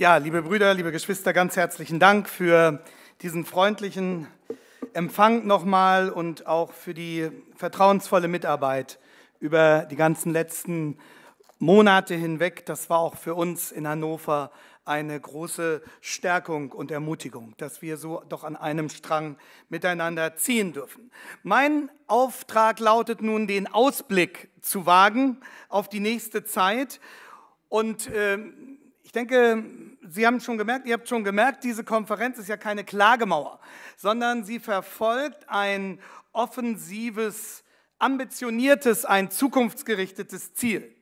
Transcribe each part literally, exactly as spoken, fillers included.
Ja, liebe Brüder, liebe Geschwister, ganz herzlichen Dank für diesen freundlichen Empfang nochmal und auch für die vertrauensvolle Mitarbeit über die ganzen letzten Monate hinweg. Das war auch für uns in Hannover eine große Stärkung und Ermutigung, dass wir so doch an einem Strang miteinander ziehen dürfen. Mein Auftrag lautet nun, den Ausblick zu wagen auf die nächste Zeit. Und äh, ich denke, Sie haben schon gemerkt, ihr habt schon gemerkt, diese Konferenz ist ja keine Klagemauer, sondern sie verfolgt ein offensives, ambitioniertes, ein zukunftsgerichtetes Ziel.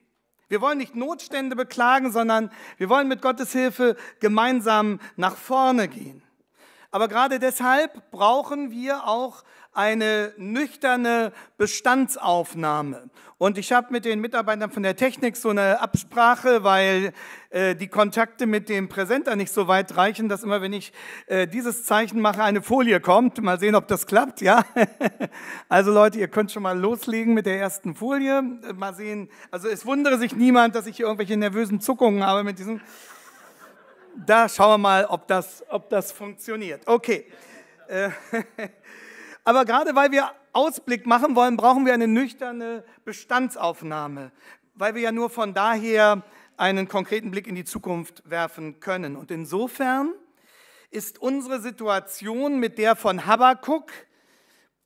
Wir wollen nicht Notstände beklagen, sondern wir wollen mit Gottes Hilfe gemeinsam nach vorne gehen. Aber gerade deshalb brauchen wir auch eine nüchterne Bestandsaufnahme. Und ich habe mit den Mitarbeitern von der Technik so eine Absprache, weil äh, die Kontakte mit dem Präsenter nicht so weit reichen, dass immer, wenn ich äh, dieses Zeichen mache, eine Folie kommt. Mal sehen, ob das klappt. Ja? Also Leute, ihr könnt schon mal loslegen mit der ersten Folie. Mal sehen. Also es wundere sich niemand, dass ich hier irgendwelche nervösen Zuckungen habe mit diesem. Da schauen wir mal, ob das, ob das funktioniert. Okay. Äh, Aber gerade weil wir Ausblick machen wollen, brauchen wir eine nüchterne Bestandsaufnahme, weil wir ja nur von daher einen konkreten Blick in die Zukunft werfen können. Und insofern ist unsere Situation mit der von Habakuk,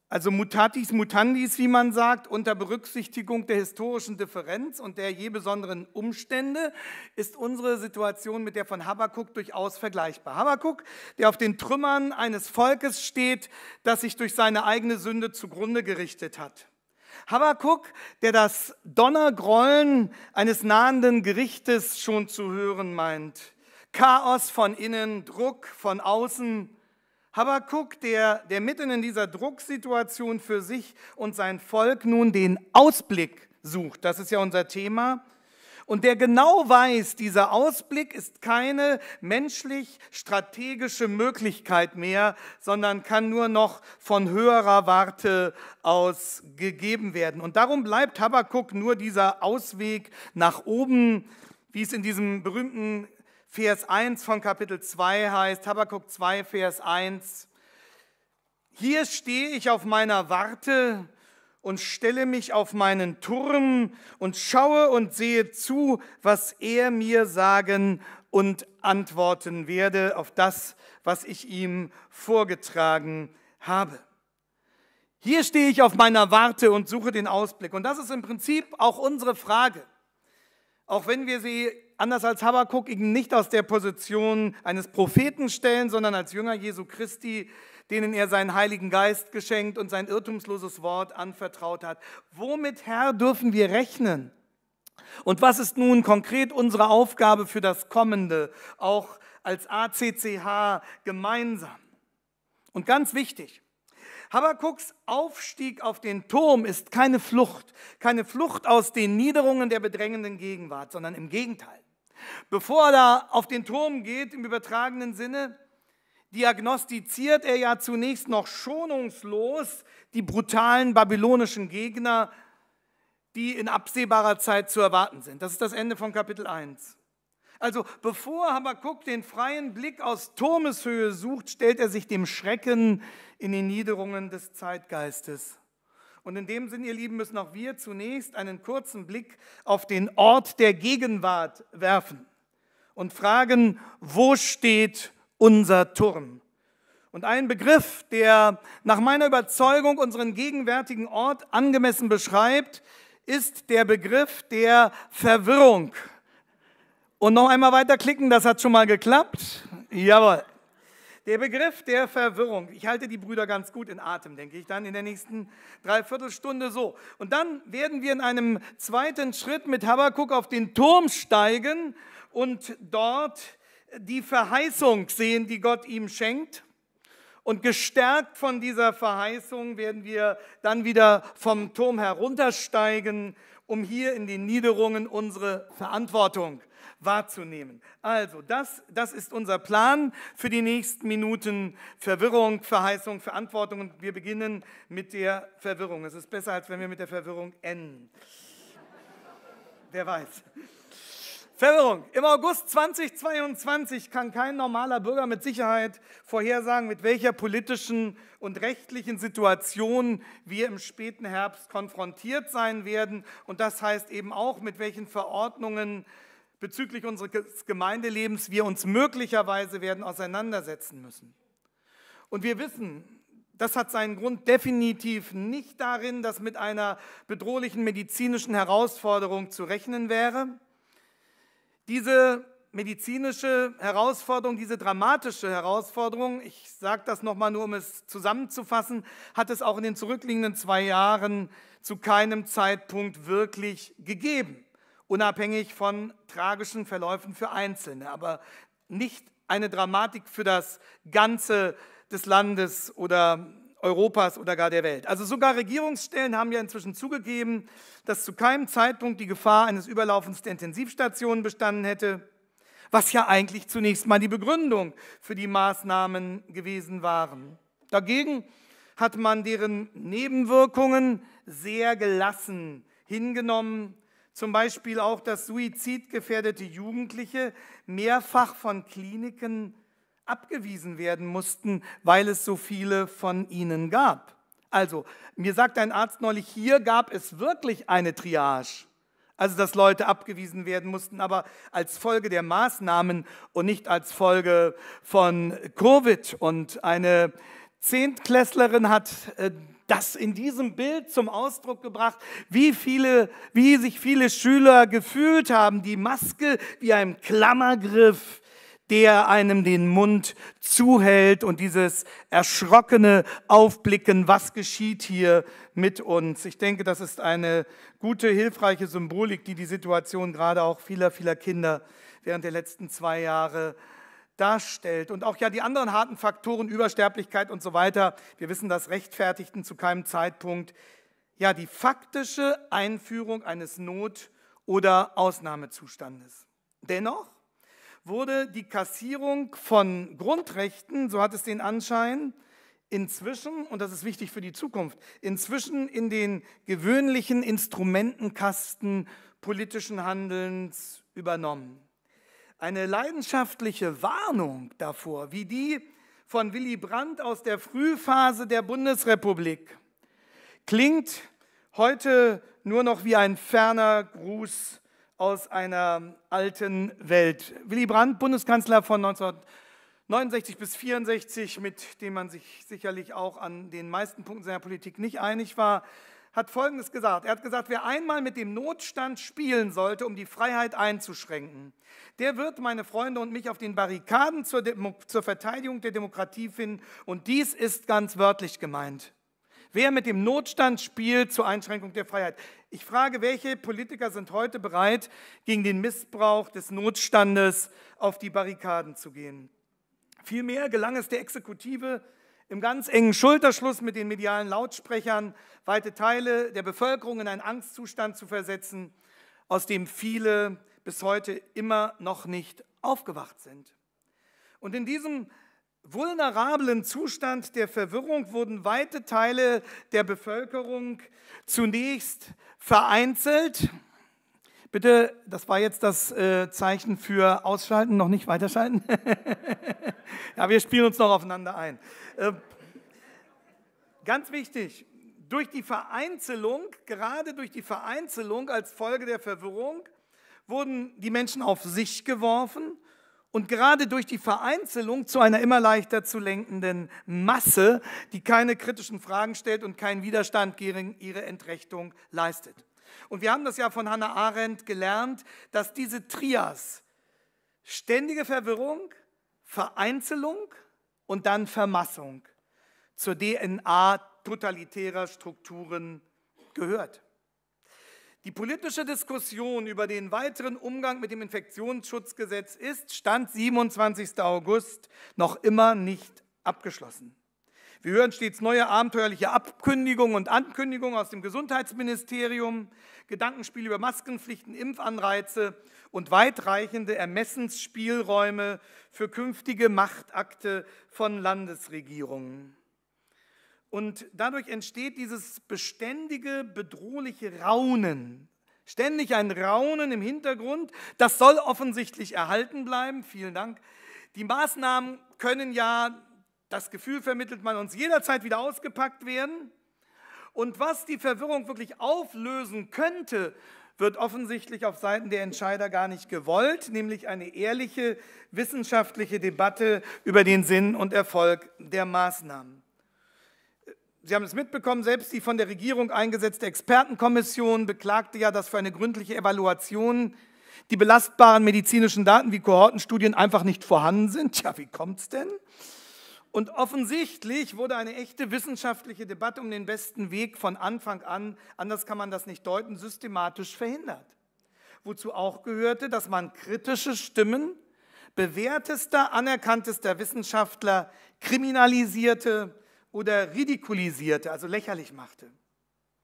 also mutatis mutandis, wie man sagt, unter Berücksichtigung der historischen Differenz und der je besonderen Umstände, ist unsere Situation mit der von Habakuk durchaus vergleichbar. Habakuk, der auf den Trümmern eines Volkes steht, das sich durch seine eigene Sünde zugrunde gerichtet hat. Habakuk, der das Donnergrollen eines nahenden Gerichtes schon zu hören meint. Chaos von innen, Druck von außen. Habakuk, der, der mitten in dieser Drucksituation für sich und sein Volk nun den Ausblick sucht, das ist ja unser Thema, und der genau weiß, dieser Ausblick ist keine menschlich-strategische Möglichkeit mehr, sondern kann nur noch von höherer Warte aus gegeben werden. Und darum bleibt Habakuk nur dieser Ausweg nach oben, wie es in diesem berühmten Vers eins von Kapitel zwei heißt, Habakuk zwei, Vers eins. Hier stehe ich auf meiner Warte und stelle mich auf meinen Turm und schaue und sehe zu, was er mir sagen und antworten werde auf das, was ich ihm vorgetragen habe. Hier stehe ich auf meiner Warte und suche den Ausblick. Und das ist im Prinzip auch unsere Frage, auch wenn wir sie anders als Habakuk ihn nicht aus der Position eines Propheten stellen, sondern als Jünger Jesu Christi, denen er seinen Heiligen Geist geschenkt und sein irrtumsloses Wort anvertraut hat. Womit, Herr, dürfen wir rechnen? Und was ist nun konkret unsere Aufgabe für das Kommende, auch als A C C H gemeinsam? Und ganz wichtig, Habakuks Aufstieg auf den Turm ist keine Flucht, keine Flucht aus den Niederungen der bedrängenden Gegenwart, sondern im Gegenteil. Bevor er auf den Turm geht, im übertragenen Sinne, diagnostiziert er ja zunächst noch schonungslos die brutalen babylonischen Gegner, die in absehbarer Zeit zu erwarten sind. Das ist das Ende von Kapitel eins. Also bevor Habakuk den freien Blick aus Turmeshöhe sucht, stellt er sich dem Schrecken in den Niederungen des Zeitgeistes. Und in dem Sinn, ihr Lieben, müssen auch wir zunächst einen kurzen Blick auf den Ort der Gegenwart werfen und fragen, wo steht unser Turm? Und ein Begriff, der nach meiner Überzeugung unseren gegenwärtigen Ort angemessen beschreibt, ist der Begriff der Verwirrung. Und noch einmal weiterklicken, das hat schon mal geklappt. Jawohl. Der Begriff der Verwirrung. Ich halte die Brüder ganz gut in Atem, denke ich, dann in der nächsten Dreiviertelstunde so. Und dann werden wir in einem zweiten Schritt mit Habakuk auf den Turm steigen und dort die Verheißung sehen, die Gott ihm schenkt. Und gestärkt von dieser Verheißung werden wir dann wieder vom Turm heruntersteigen, um hier in den Niederungen unsere Verantwortung wahrzunehmen. Also, das, das ist unser Plan für die nächsten Minuten. Verwirrung, Verheißung, Verantwortung. Und wir beginnen mit der Verwirrung. Es ist besser, als wenn wir mit der Verwirrung enden. Wer weiß. Verwirrung. Im August zweitausendzweiundzwanzig kann kein normaler Bürger mit Sicherheit vorhersagen, mit welcher politischen und rechtlichen Situation wir im späten Herbst konfrontiert sein werden. Und das heißt eben auch, mit welchen Verordnungen bezüglich unseres Gemeindelebens wir uns möglicherweise werden auseinandersetzen müssen. Und wir wissen, das hat seinen Grund definitiv nicht darin, dass mit einer bedrohlichen medizinischen Herausforderung zu rechnen wäre. Diese medizinische Herausforderung, diese dramatische Herausforderung, ich sage das nochmal nur, um es zusammenzufassen, hat es auch in den zurückliegenden zwei Jahren zu keinem Zeitpunkt wirklich gegeben, unabhängig von tragischen Verläufen für Einzelne, aber nicht eine Dramatik für das ganze des Landes oder Europas oder gar der Welt. Also sogar Regierungsstellen haben ja inzwischen zugegeben, dass zu keinem Zeitpunkt die Gefahr eines Überlaufens der Intensivstationen bestanden hätte, was ja eigentlich zunächst mal die Begründung für die Maßnahmen gewesen waren. Dagegen hat man deren Nebenwirkungen sehr gelassen hingenommen, zum Beispiel auch, dass suizidgefährdete Jugendliche mehrfach von Kliniken abgewiesen werden mussten, weil es so viele von ihnen gab. Also, mir sagt ein Arzt neulich, hier gab es wirklich eine Triage, also dass Leute abgewiesen werden mussten, aber als Folge der Maßnahmen und nicht als Folge von Covid. Und eine Zehntklässlerin hat äh, das in diesem Bild zum Ausdruck gebracht, wie, viele, wie sich viele Schüler gefühlt haben, die Maske wie ein Klammergriff, der einem den Mund zuhält, und dieses erschrockene Aufblicken, was geschieht hier mit uns. Ich denke, das ist eine gute, hilfreiche Symbolik, die die Situation gerade auch vieler, vieler Kinder während der letzten zwei Jahre darstellt. Und auch ja die anderen harten Faktoren, Übersterblichkeit und so weiter, wir wissen, das rechtfertigten zu keinem Zeitpunkt ja die faktische Einführung eines Not- oder Ausnahmezustandes. Dennoch wurde die Kassierung von Grundrechten, so hat es den Anschein, inzwischen, und das ist wichtig für die Zukunft, inzwischen in den gewöhnlichen Instrumentenkasten politischen Handelns übernommen. Eine leidenschaftliche Warnung davor, wie die von Willy Brandt aus der Frühphase der Bundesrepublik, klingt heute nur noch wie ein ferner Gruß aus einer alten Welt. Willy Brandt, Bundeskanzler von neunzehnhundertneunundsechzig bis neunzehnhundertvierundsechzig, mit dem man sich sicherlich auch an den meisten Punkten seiner Politik nicht einig war, hat Folgendes gesagt. Er hat gesagt, wer einmal mit dem Notstand spielen sollte, um die Freiheit einzuschränken, der wird meine Freunde und mich auf den Barrikaden zur, Demo- zur Verteidigung der Demokratie finden. Und dies ist ganz wörtlich gemeint. Wer mit dem Notstand spielt zur Einschränkung der Freiheit. Ich frage, welche Politiker sind heute bereit, gegen den Missbrauch des Notstandes auf die Barrikaden zu gehen? Vielmehr gelang es der Exekutive, im ganz engen Schulterschluss mit den medialen Lautsprechern weite Teile der Bevölkerung in einen Angstzustand zu versetzen, aus dem viele bis heute immer noch nicht aufgewacht sind. Und in diesem vulnerablen Zustand der Verwirrung wurden weite Teile der Bevölkerung zunächst vereinzelt. Bitte, das war jetzt das äh, Zeichen für Ausschalten, noch nicht weiterschalten. Ja, wir spielen uns noch aufeinander ein. Äh, ganz wichtig, durch die Vereinzelung, gerade durch die Vereinzelung als Folge der Verwirrung, wurden die Menschen auf sich geworfen. Und gerade durch die Vereinzelung zu einer immer leichter zu lenkenden Masse, die keine kritischen Fragen stellt und keinen Widerstand gegen ihre Entrechtung leistet. Und wir haben das ja von Hannah Arendt gelernt, dass diese Trias, ständige Verwirrung, Vereinzelung und dann Vermassung, zur D N A totalitärer Strukturen gehört. Die politische Diskussion über den weiteren Umgang mit dem Infektionsschutzgesetz ist, Stand siebenundzwanzigster August, noch immer nicht abgeschlossen. Wir hören stets neue abenteuerliche Abkündigungen und Ankündigungen aus dem Gesundheitsministerium, Gedankenspiele über Maskenpflichten, Impfanreize und weitreichende Ermessensspielräume für künftige Machtakte von Landesregierungen. Und dadurch entsteht dieses beständige, bedrohliche Raunen, Ständig ein Raunen im Hintergrund. Das soll offensichtlich erhalten bleiben. Vielen Dank. Die Maßnahmen können ja, das Gefühl vermittelt man uns, jederzeit wieder ausgepackt werden. Und was die Verwirrung wirklich auflösen könnte, wird offensichtlich auf Seiten der Entscheider gar nicht gewollt, nämlich eine ehrliche wissenschaftliche Debatte über den Sinn und Erfolg der Maßnahmen. Sie haben es mitbekommen, selbst die von der Regierung eingesetzte Expertenkommission beklagte ja, dass für eine gründliche Evaluation die belastbaren medizinischen Daten wie Kohortenstudien einfach nicht vorhanden sind. Tja, wie kommt's denn? Und offensichtlich wurde eine echte wissenschaftliche Debatte um den besten Weg von Anfang an, anders kann man das nicht deuten, systematisch verhindert. Wozu auch gehörte, dass man kritische Stimmen bewährtester, anerkanntester Wissenschaftler kriminalisierte oder ridikulisierte, also lächerlich machte.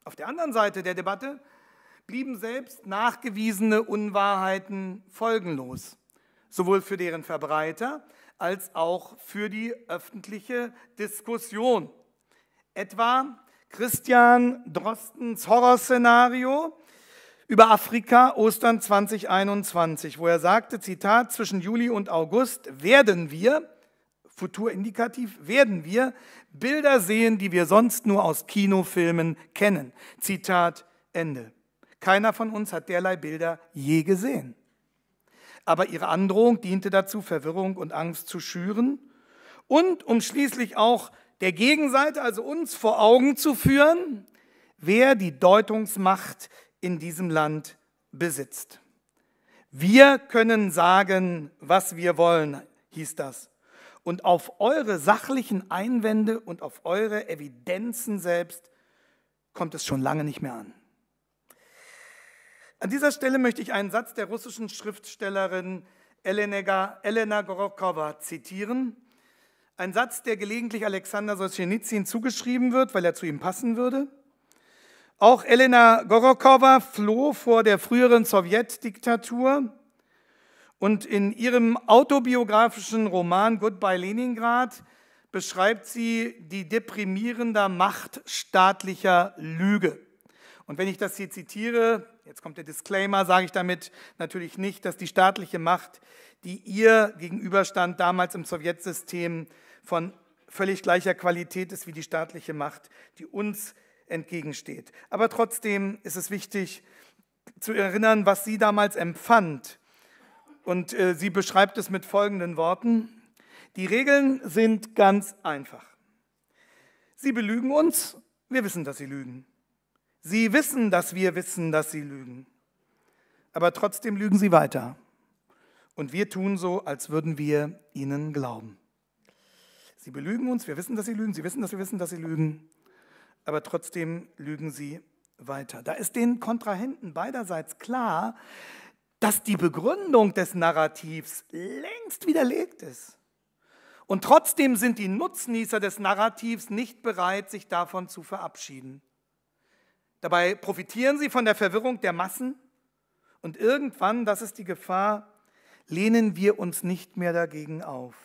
Auf der anderen Seite der Debatte blieben selbst nachgewiesene Unwahrheiten folgenlos, sowohl für deren Verbreiter als auch für die öffentliche Diskussion. Etwa Christian Drostens Horrorszenario über Afrika Ostern zweitausendeinundzwanzig, wo er sagte, Zitat, zwischen Juli und August werden wir, futurindikativ, werden wir Bilder sehen, die wir sonst nur aus Kinofilmen kennen. Zitat Ende. Keiner von uns hat derlei Bilder je gesehen. Aber ihre Androhung diente dazu, Verwirrung und Angst zu schüren und um schließlich auch der Gegenseite, also uns, vor Augen zu führen, wer die Deutungsmacht in diesem Land besitzt. Wir können sagen, was wir wollen, hieß das. Und auf eure sachlichen Einwände und auf eure Evidenzen selbst kommt es schon lange nicht mehr an. An dieser Stelle möchte ich einen Satz der russischen Schriftstellerin Elena Gorokova zitieren. Ein Satz, der gelegentlich Alexander Solzhenitsyn zugeschrieben wird, weil er zu ihm passen würde. Auch Elena Gorokova floh vor der früheren Sowjetdiktatur und in ihrem autobiografischen Roman Goodbye Leningrad beschreibt sie die deprimierende Macht staatlicher Lüge. Und wenn ich das hier zitiere, jetzt kommt der Disclaimer, sage ich damit natürlich nicht, dass die staatliche Macht, die ihr gegenüberstand, damals im Sowjetsystem von völlig gleicher Qualität ist wie die staatliche Macht, die uns entgegensteht. Aber trotzdem ist es wichtig zu erinnern, was sie damals empfand. Und äh, sie beschreibt es mit folgenden Worten. Die Regeln sind ganz einfach. Sie belügen uns, wir wissen, dass sie lügen. Sie wissen, dass wir wissen, dass sie lügen. Aber trotzdem lügen sie weiter. Und wir tun so, als würden wir ihnen glauben. Sie belügen uns, wir wissen, dass sie lügen, sie wissen, dass wir wissen, dass sie lügen. Aber trotzdem lügen sie weiter. Da ist den Kontrahenten beiderseits klar, dass die Begründung des Narrativs längst widerlegt ist. Und trotzdem sind die Nutznießer des Narrativs nicht bereit, sich davon zu verabschieden. Dabei profitieren sie von der Verwirrung der Massen und irgendwann, das ist die Gefahr, lehnen wir uns nicht mehr dagegen auf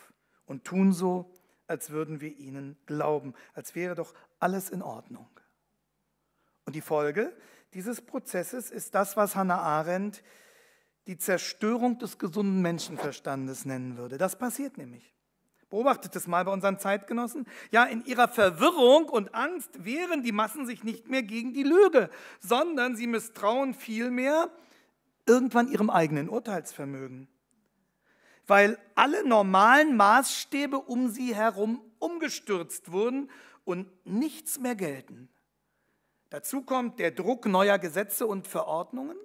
und tun so, als würden wir ihnen glauben, als wäre doch alles in Ordnung. Und die Folge dieses Prozesses ist das, was Hannah Arendt die Zerstörung des gesunden Menschenverstandes nennen würde. Das passiert nämlich. Beobachtet es mal bei unseren Zeitgenossen. Ja, in ihrer Verwirrung und Angst wehren die Massen sich nicht mehr gegen die Lüge, sondern sie misstrauen vielmehr irgendwann ihrem eigenen Urteilsvermögen. Weil alle normalen Maßstäbe um sie herum umgestürzt wurden und nichts mehr gelten. Dazu kommt der Druck neuer Gesetze und Verordnungen,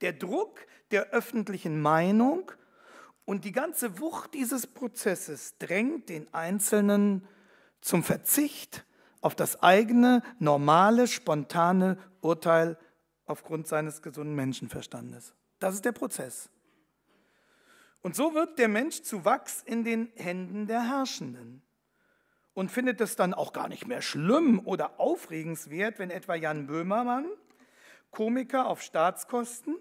der Druck der öffentlichen Meinung. Und die ganze Wucht dieses Prozesses drängt den Einzelnen zum Verzicht auf das eigene, normale, spontane Urteil aufgrund seines gesunden Menschenverstandes. Das ist der Prozess. Und so wird der Mensch zu Wachs in den Händen der Herrschenden und findet es dann auch gar nicht mehr schlimm oder aufregenswert, wenn etwa Jan Böhmermann, Komiker auf Staatskosten,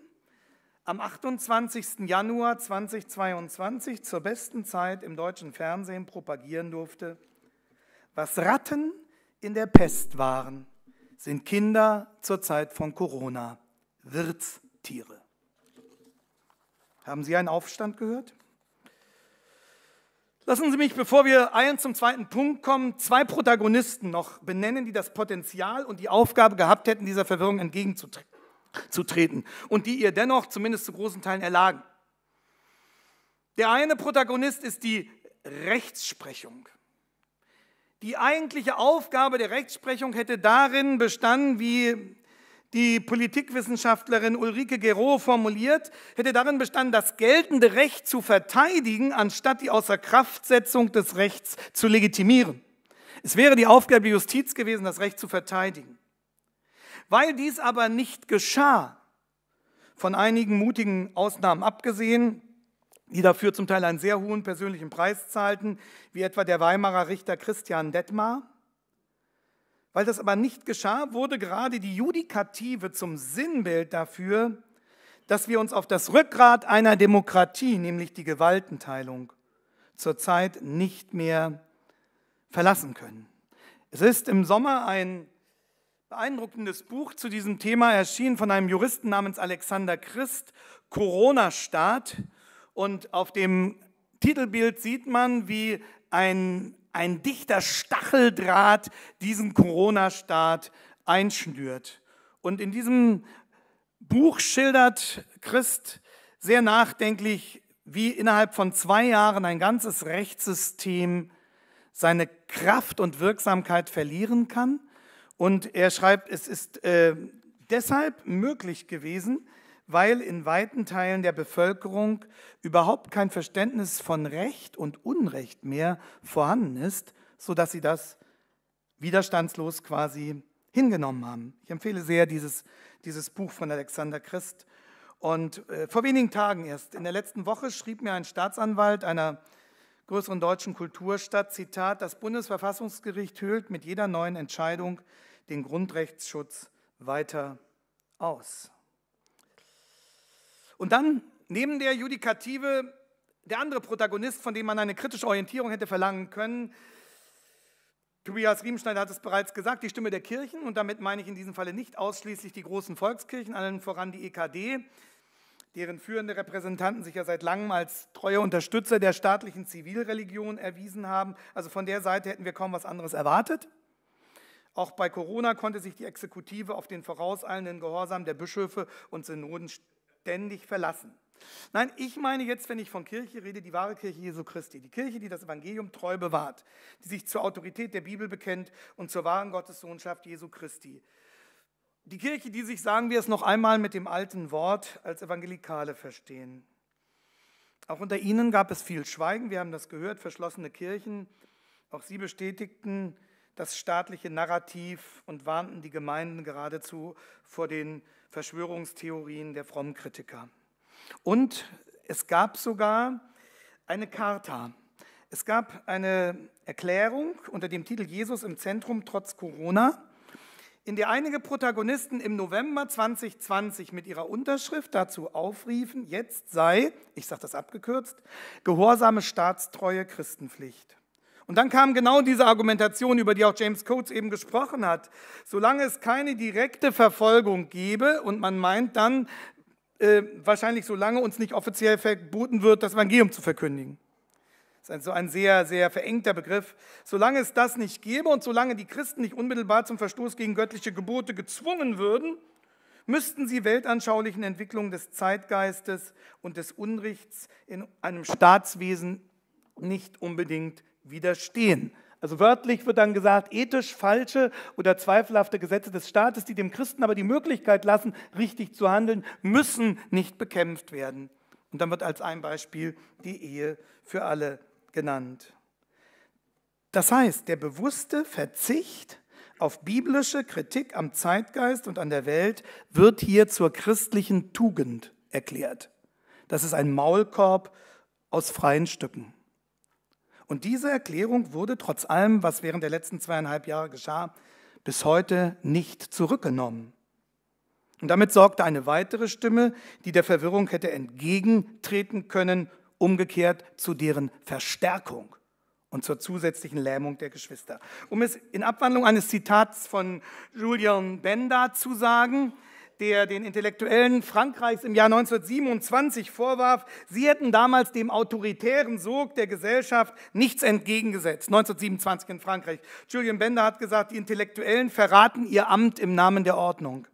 am achtundzwanzigsten Januar zweitausendzweiundzwanzig zur besten Zeit im deutschen Fernsehen propagieren durfte, was Ratten in der Pest waren, sind Kinder zur Zeit von Corona. Wirtshüter. zitiere. Haben Sie einen Aufstand gehört? Lassen Sie mich, bevor wir eins zum zweiten Punkt kommen, zwei Protagonisten noch benennen, die das Potenzial und die Aufgabe gehabt hätten, dieser Verwirrung entgegenzutreten und die ihr dennoch zumindest zu großen Teilen erlagen. Der eine Protagonist ist die Rechtsprechung. Die eigentliche Aufgabe der Rechtsprechung hätte darin bestanden, wie die Politikwissenschaftlerin Ulrike Guerot formuliert, hätte darin bestanden, das geltende Recht zu verteidigen, anstatt die Außerkraftsetzung des Rechts zu legitimieren. Es wäre die Aufgabe der Justiz gewesen, das Recht zu verteidigen. Weil dies aber nicht geschah, von einigen mutigen Ausnahmen abgesehen, die dafür zum Teil einen sehr hohen persönlichen Preis zahlten, wie etwa der Weimarer Richter Christian Dettmar, weil das aber nicht geschah, wurde gerade die Judikative zum Sinnbild dafür, dass wir uns auf das Rückgrat einer Demokratie, nämlich die Gewaltenteilung, zurzeit nicht mehr verlassen können. Es ist im Sommer ein beeindruckendes Buch zu diesem Thema erschienen von einem Juristen namens Alexander Christ, Corona-Staat. Und auf dem Titelbild sieht man, wie ein ein dichter Stacheldraht diesen Corona-Staat einschnürt. Und in diesem Buch schildert Christ sehr nachdenklich, wie innerhalb von zwei Jahren ein ganzes Rechtssystem seine Kraft und Wirksamkeit verlieren kann. Und er schreibt, es ist äh, deshalb möglich gewesen, weil in weiten Teilen der Bevölkerung überhaupt kein Verständnis von Recht und Unrecht mehr vorhanden ist, sodass sie das widerstandslos quasi hingenommen haben. Ich empfehle sehr dieses, dieses Buch von Alexander Christ. Und äh, vor wenigen Tagen erst, in der letzten Woche, schrieb mir ein Staatsanwalt einer größeren deutschen Kulturstadt, Zitat, das Bundesverfassungsgericht höhlt mit jeder neuen Entscheidung den Grundrechtsschutz weiter aus. Und dann neben der Judikative der andere Protagonist, von dem man eine kritische Orientierung hätte verlangen können. Tobias Riemenschneider hat es bereits gesagt, die Stimme der Kirchen, und damit meine ich in diesem Falle nicht ausschließlich die großen Volkskirchen, allen voran die E K D, deren führende Repräsentanten sich ja seit langem als treue Unterstützer der staatlichen Zivilreligion erwiesen haben. Also von der Seite hätten wir kaum was anderes erwartet. Auch bei Corona konnte sich die Exekutive auf den vorauseilenden Gehorsam der Bischöfe und Synoden stützen. Ständig verlassen. Nein, ich meine jetzt, wenn ich von Kirche rede, die wahre Kirche Jesu Christi, die Kirche, die das Evangelium treu bewahrt, die sich zur Autorität der Bibel bekennt und zur wahren Gottessohnschaft Jesu Christi. Die Kirche, die sich, sagen wir es noch einmal mit dem alten Wort, als Evangelikale verstehen. Auch unter ihnen gab es viel Schweigen, wir haben das gehört, verschlossene Kirchen, auch sie bestätigten das staatliche Narrativ und warnten die Gemeinden geradezu vor den Verschwörungstheorien der frommen Kritiker. Und es gab sogar eine Charta. Es gab eine Erklärung unter dem Titel Jesus im Zentrum trotz Corona, in der einige Protagonisten im November zweitausendzwanzig mit ihrer Unterschrift dazu aufriefen, jetzt sei, ich sage das abgekürzt, gehorsame staatstreue Christenpflicht. Und dann kam genau diese Argumentation, über die auch James Coates eben gesprochen hat. Solange es keine direkte Verfolgung gäbe, und man meint dann, äh, wahrscheinlich solange uns nicht offiziell verboten wird, das Evangelium zu verkündigen. Das ist also ein sehr, sehr verengter Begriff. Solange es das nicht gäbe und solange die Christen nicht unmittelbar zum Verstoß gegen göttliche Gebote gezwungen würden, müssten sie weltanschaulichen Entwicklungen des Zeitgeistes und des Unrechts in einem Staatswesen nicht unbedingt widerstehen. Also wörtlich wird dann gesagt, ethisch falsche oder zweifelhafte Gesetze des Staates, die dem Christen aber die Möglichkeit lassen, richtig zu handeln, müssen nicht bekämpft werden. Und dann wird als ein Beispiel die Ehe für alle genannt. Das heißt, der bewusste Verzicht auf biblische Kritik am Zeitgeist und an der Welt wird hier zur christlichen Tugend erklärt. Das ist ein Maulkorb aus freien Stücken. Und diese Erklärung wurde trotz allem, was während der letzten zweieinhalb Jahre geschah, bis heute nicht zurückgenommen. Und damit sorgte eine weitere Stimme, die der Verwirrung hätte entgegentreten können, umgekehrt zu deren Verstärkung und zur zusätzlichen Lähmung der Geschwister. Um es in Abwandlung eines Zitats von Julian Benda zu sagen, der den Intellektuellen Frankreichs im Jahr neunzehnhundertsiebenundzwanzig vorwarf, sie hätten damals dem autoritären Sog der Gesellschaft nichts entgegengesetzt. neunzehnhundertsiebenundzwanzig in Frankreich. Julien Bender hat gesagt, die Intellektuellen verraten ihr Amt im Namen der Ordnung.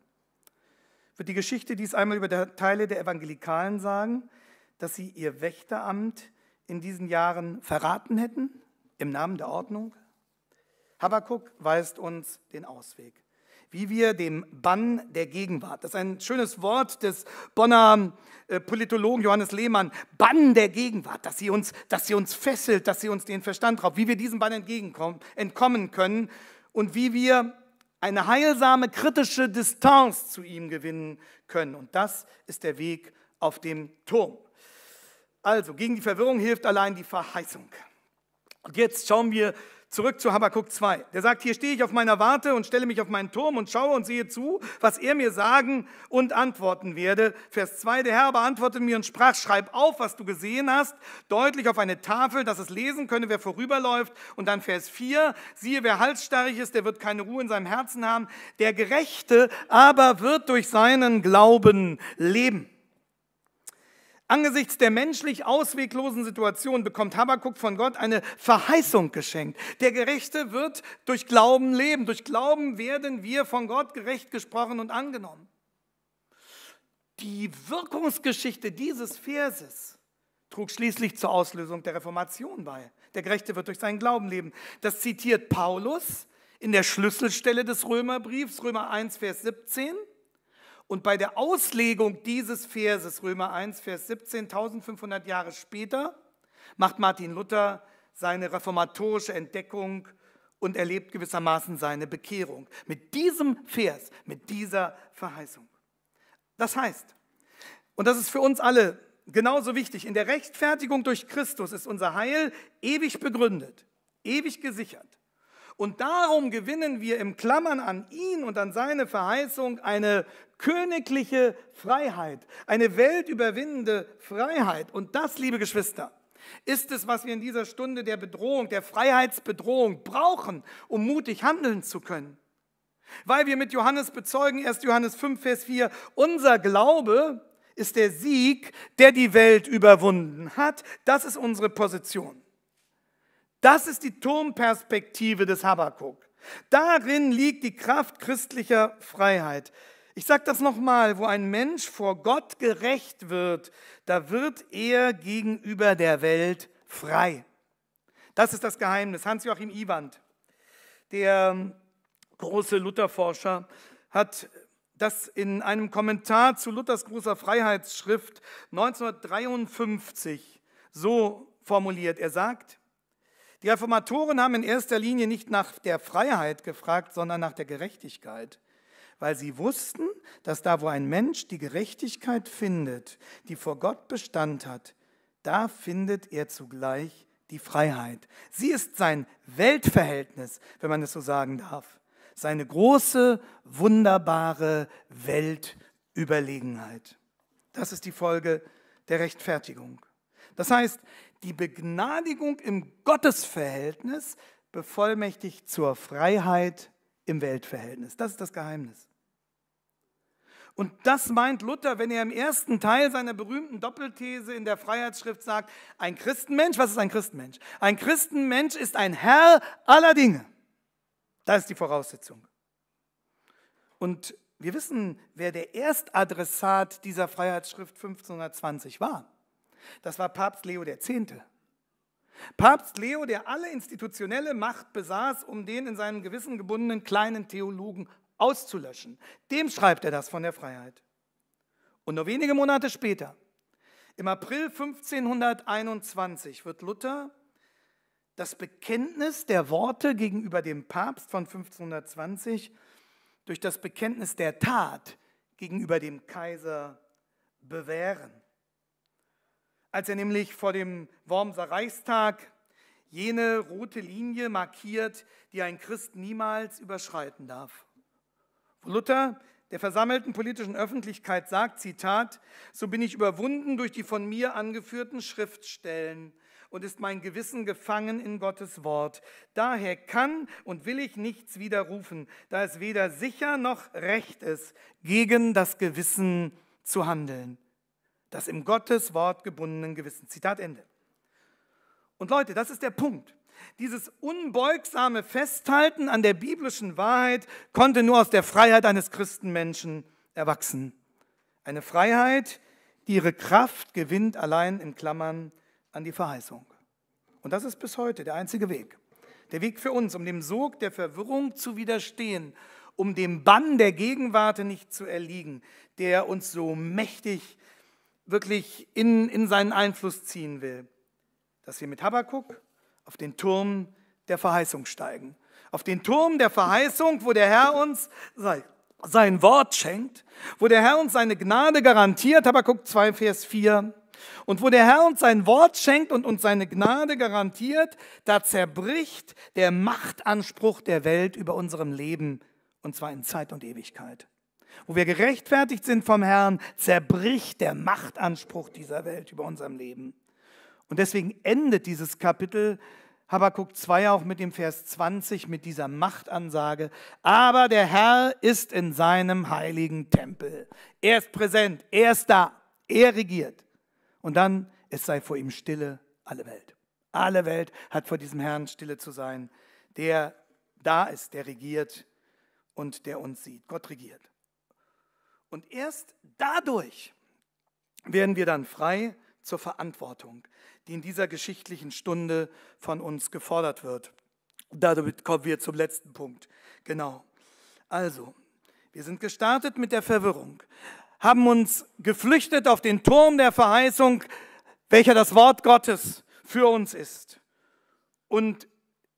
Wird die Geschichte dies einmal über die Teile der Evangelikalen sagen, dass sie ihr Wächteramt in diesen Jahren verraten hätten, im Namen der Ordnung? Habakuk weist uns den Ausweg, wie wir dem Bann der Gegenwart, das ist ein schönes Wort des Bonner Politologen Johannes Lehmann, Bann der Gegenwart, dass sie uns, dass sie uns fesselt, dass sie uns den Verstand raubt, wie wir diesem Bann entgegenkommen, entkommen können und wie wir eine heilsame, kritische Distanz zu ihm gewinnen können. Und das ist der Weg auf dem Turm. Also, gegen die Verwirrung hilft allein die Verheißung. Und jetzt schauen wir zurück zu Habakuk zwei. Der sagt, hier stehe ich auf meiner Warte und stelle mich auf meinen Turm und schaue und sehe zu, was er mir sagen und antworten werde. Vers zwei, der Herr aber antwortete mir und sprach, schreib auf, was du gesehen hast, deutlich auf eine Tafel, dass es lesen könne, wer vorüberläuft. Und dann Vers vier, siehe, wer halsstarrig ist, der wird keine Ruhe in seinem Herzen haben. Der Gerechte aber wird durch seinen Glauben leben. Angesichts der menschlich ausweglosen Situation bekommt Habakuk von Gott eine Verheißung geschenkt. Der Gerechte wird durch Glauben leben. Durch Glauben werden wir von Gott gerecht gesprochen und angenommen. Die Wirkungsgeschichte dieses Verses trug schließlich zur Auslösung der Reformation bei. Der Gerechte wird durch seinen Glauben leben. Das zitiert Paulus in der Schlüsselstelle des Römerbriefs, Römer eins, Vers siebzehn. Und bei der Auslegung dieses Verses, Römer eins, Vers siebzehn, eintausendfünfhundert Jahre später, macht Martin Luther seine reformatorische Entdeckung und erlebt gewissermaßen seine Bekehrung. Mit diesem Vers, mit dieser Verheißung. Das heißt, und das ist für uns alle genauso wichtig, in der Rechtfertigung durch Christus ist unser Heil ewig begründet, ewig gesichert. Und darum gewinnen wir im Klammern an ihn und an seine Verheißung eine königliche Freiheit, eine weltüberwindende Freiheit. Und das, liebe Geschwister, ist es, was wir in dieser Stunde der Bedrohung, der Freiheitsbedrohung brauchen, um mutig handeln zu können. Weil wir mit Johannes bezeugen, erster Johannes fünf, Vers vier, unser Glaube ist der Sieg, der die Welt überwunden hat. Das ist unsere Position. Das ist die Turmperspektive des Habakuk. Darin liegt die Kraft christlicher Freiheit. Ich sage das nochmal, wo ein Mensch vor Gott gerecht wird, da wird er gegenüber der Welt frei. Das ist das Geheimnis. Hans-Joachim Iwand, der große Lutherforscher, hat das in einem Kommentar zu Luthers großer Freiheitsschrift neunzehnhundertdreiundfünfzig so formuliert. Er sagt, die Reformatoren haben in erster Linie nicht nach der Freiheit gefragt, sondern nach der Gerechtigkeit, weil sie wussten, dass da, wo ein Mensch die Gerechtigkeit findet, die vor Gott Bestand hat, da findet er zugleich die Freiheit. Sie ist sein Weltverhältnis, wenn man es so sagen darf, seine große, wunderbare Weltüberlegenheit. Das ist die Folge der Rechtfertigung. Das heißt, die Begnadigung im Gottesverhältnis bevollmächtigt zur Freiheit im Weltverhältnis. Das ist das Geheimnis. Und das meint Luther, wenn er im ersten Teil seiner berühmten Doppelthese in der Freiheitsschrift sagt, ein Christenmensch, was ist ein Christenmensch? Ein Christenmensch ist ein Herr aller Dinge. Das ist die Voraussetzung. Und wir wissen, wer der Erstadressat dieser Freiheitsschrift fünfzehnhundertzwanzig war. Das war Papst Leo der Zehnte. Papst Leo, der alle institutionelle Macht besaß, um den in seinem Gewissen gebundenen kleinen Theologen auszulöschen. Dem schreibt er das von der Freiheit. Und nur wenige Monate später, im April fünfzehnhunderteinundzwanzig, wird Luther das Bekenntnis der Worte gegenüber dem Papst von fünfzehnhundertzwanzig durch das Bekenntnis der Tat gegenüber dem Kaiser bewähren. Als er nämlich vor dem Wormser Reichstag jene rote Linie markiert, die ein Christ niemals überschreiten darf. Wo Luther der versammelten politischen Öffentlichkeit sagt, Zitat, so bin ich überwunden durch die von mir angeführten Schriftstellen und ist mein Gewissen gefangen in Gottes Wort. Daher kann und will ich nichts widerrufen, da es weder sicher noch recht ist, gegen das Gewissen zu handeln. Das im Gottes Wort gebundenen Gewissen. Zitat Ende. Und Leute, das ist der Punkt. Dieses unbeugsame Festhalten an der biblischen Wahrheit konnte nur aus der Freiheit eines Christenmenschen erwachsen. Eine Freiheit, die ihre Kraft gewinnt, allein in Klammern an die Verheißung. Und das ist bis heute der einzige Weg. Der Weg für uns, um dem Sog der Verwirrung zu widerstehen, um dem Bann der Gegenwart nicht zu erliegen, der uns so mächtig wirklich in, in seinen Einfluss ziehen will, dass wir mit Habakuk auf den Turm der Verheißung steigen. Auf den Turm der Verheißung, wo der Herr uns sein Wort schenkt, wo der Herr uns seine Gnade garantiert, Habakuk zwei, Vers vier, und wo der Herr uns sein Wort schenkt und uns seine Gnade garantiert, da zerbricht der Machtanspruch der Welt über unserem Leben, und zwar in Zeit und Ewigkeit. Wo wir gerechtfertigt sind vom Herrn, zerbricht der Machtanspruch dieser Welt über unserem Leben. Und deswegen endet dieses Kapitel Habakuk zwei auch mit dem Vers zwanzig, mit dieser Machtansage. Aber der Herr ist in seinem heiligen Tempel. Er ist präsent, er ist da, er regiert. Und dann, es sei vor ihm Stille, alle Welt. Alle Welt hat vor diesem Herrn Stille zu sein, der da ist, der regiert und der uns sieht. Gott regiert. Und erst dadurch werden wir dann frei zur Verantwortung, die in dieser geschichtlichen Stunde von uns gefordert wird. Damit kommen wir zum letzten Punkt. Genau. Also, wir sind gestartet mit der Verwirrung, haben uns geflüchtet auf den Turm der Verheißung, welcher das Wort Gottes für uns ist, und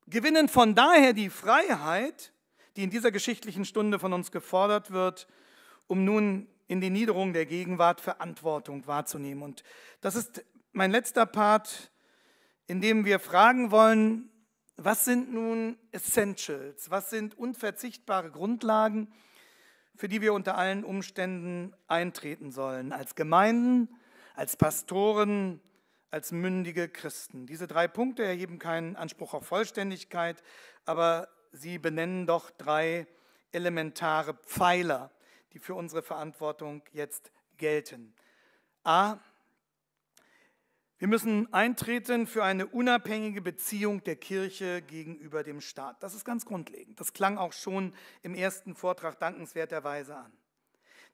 gewinnen von daher die Freiheit, die in dieser geschichtlichen Stunde von uns gefordert wird, um nun in die Niederung der Gegenwart Verantwortung wahrzunehmen. Und das ist mein letzter Part, in dem wir fragen wollen, was sind nun Essentials, was sind unverzichtbare Grundlagen, für die wir unter allen Umständen eintreten sollen, als Gemeinden, als Pastoren, als mündige Christen. Diese drei Punkte erheben keinen Anspruch auf Vollständigkeit, aber sie benennen doch drei elementare Pfeiler, die für unsere Verantwortung jetzt gelten. A. Wir müssen eintreten für eine unabhängige Beziehung der Kirche gegenüber dem Staat. Das ist ganz grundlegend. Das klang auch schon im ersten Vortrag dankenswerterweise an.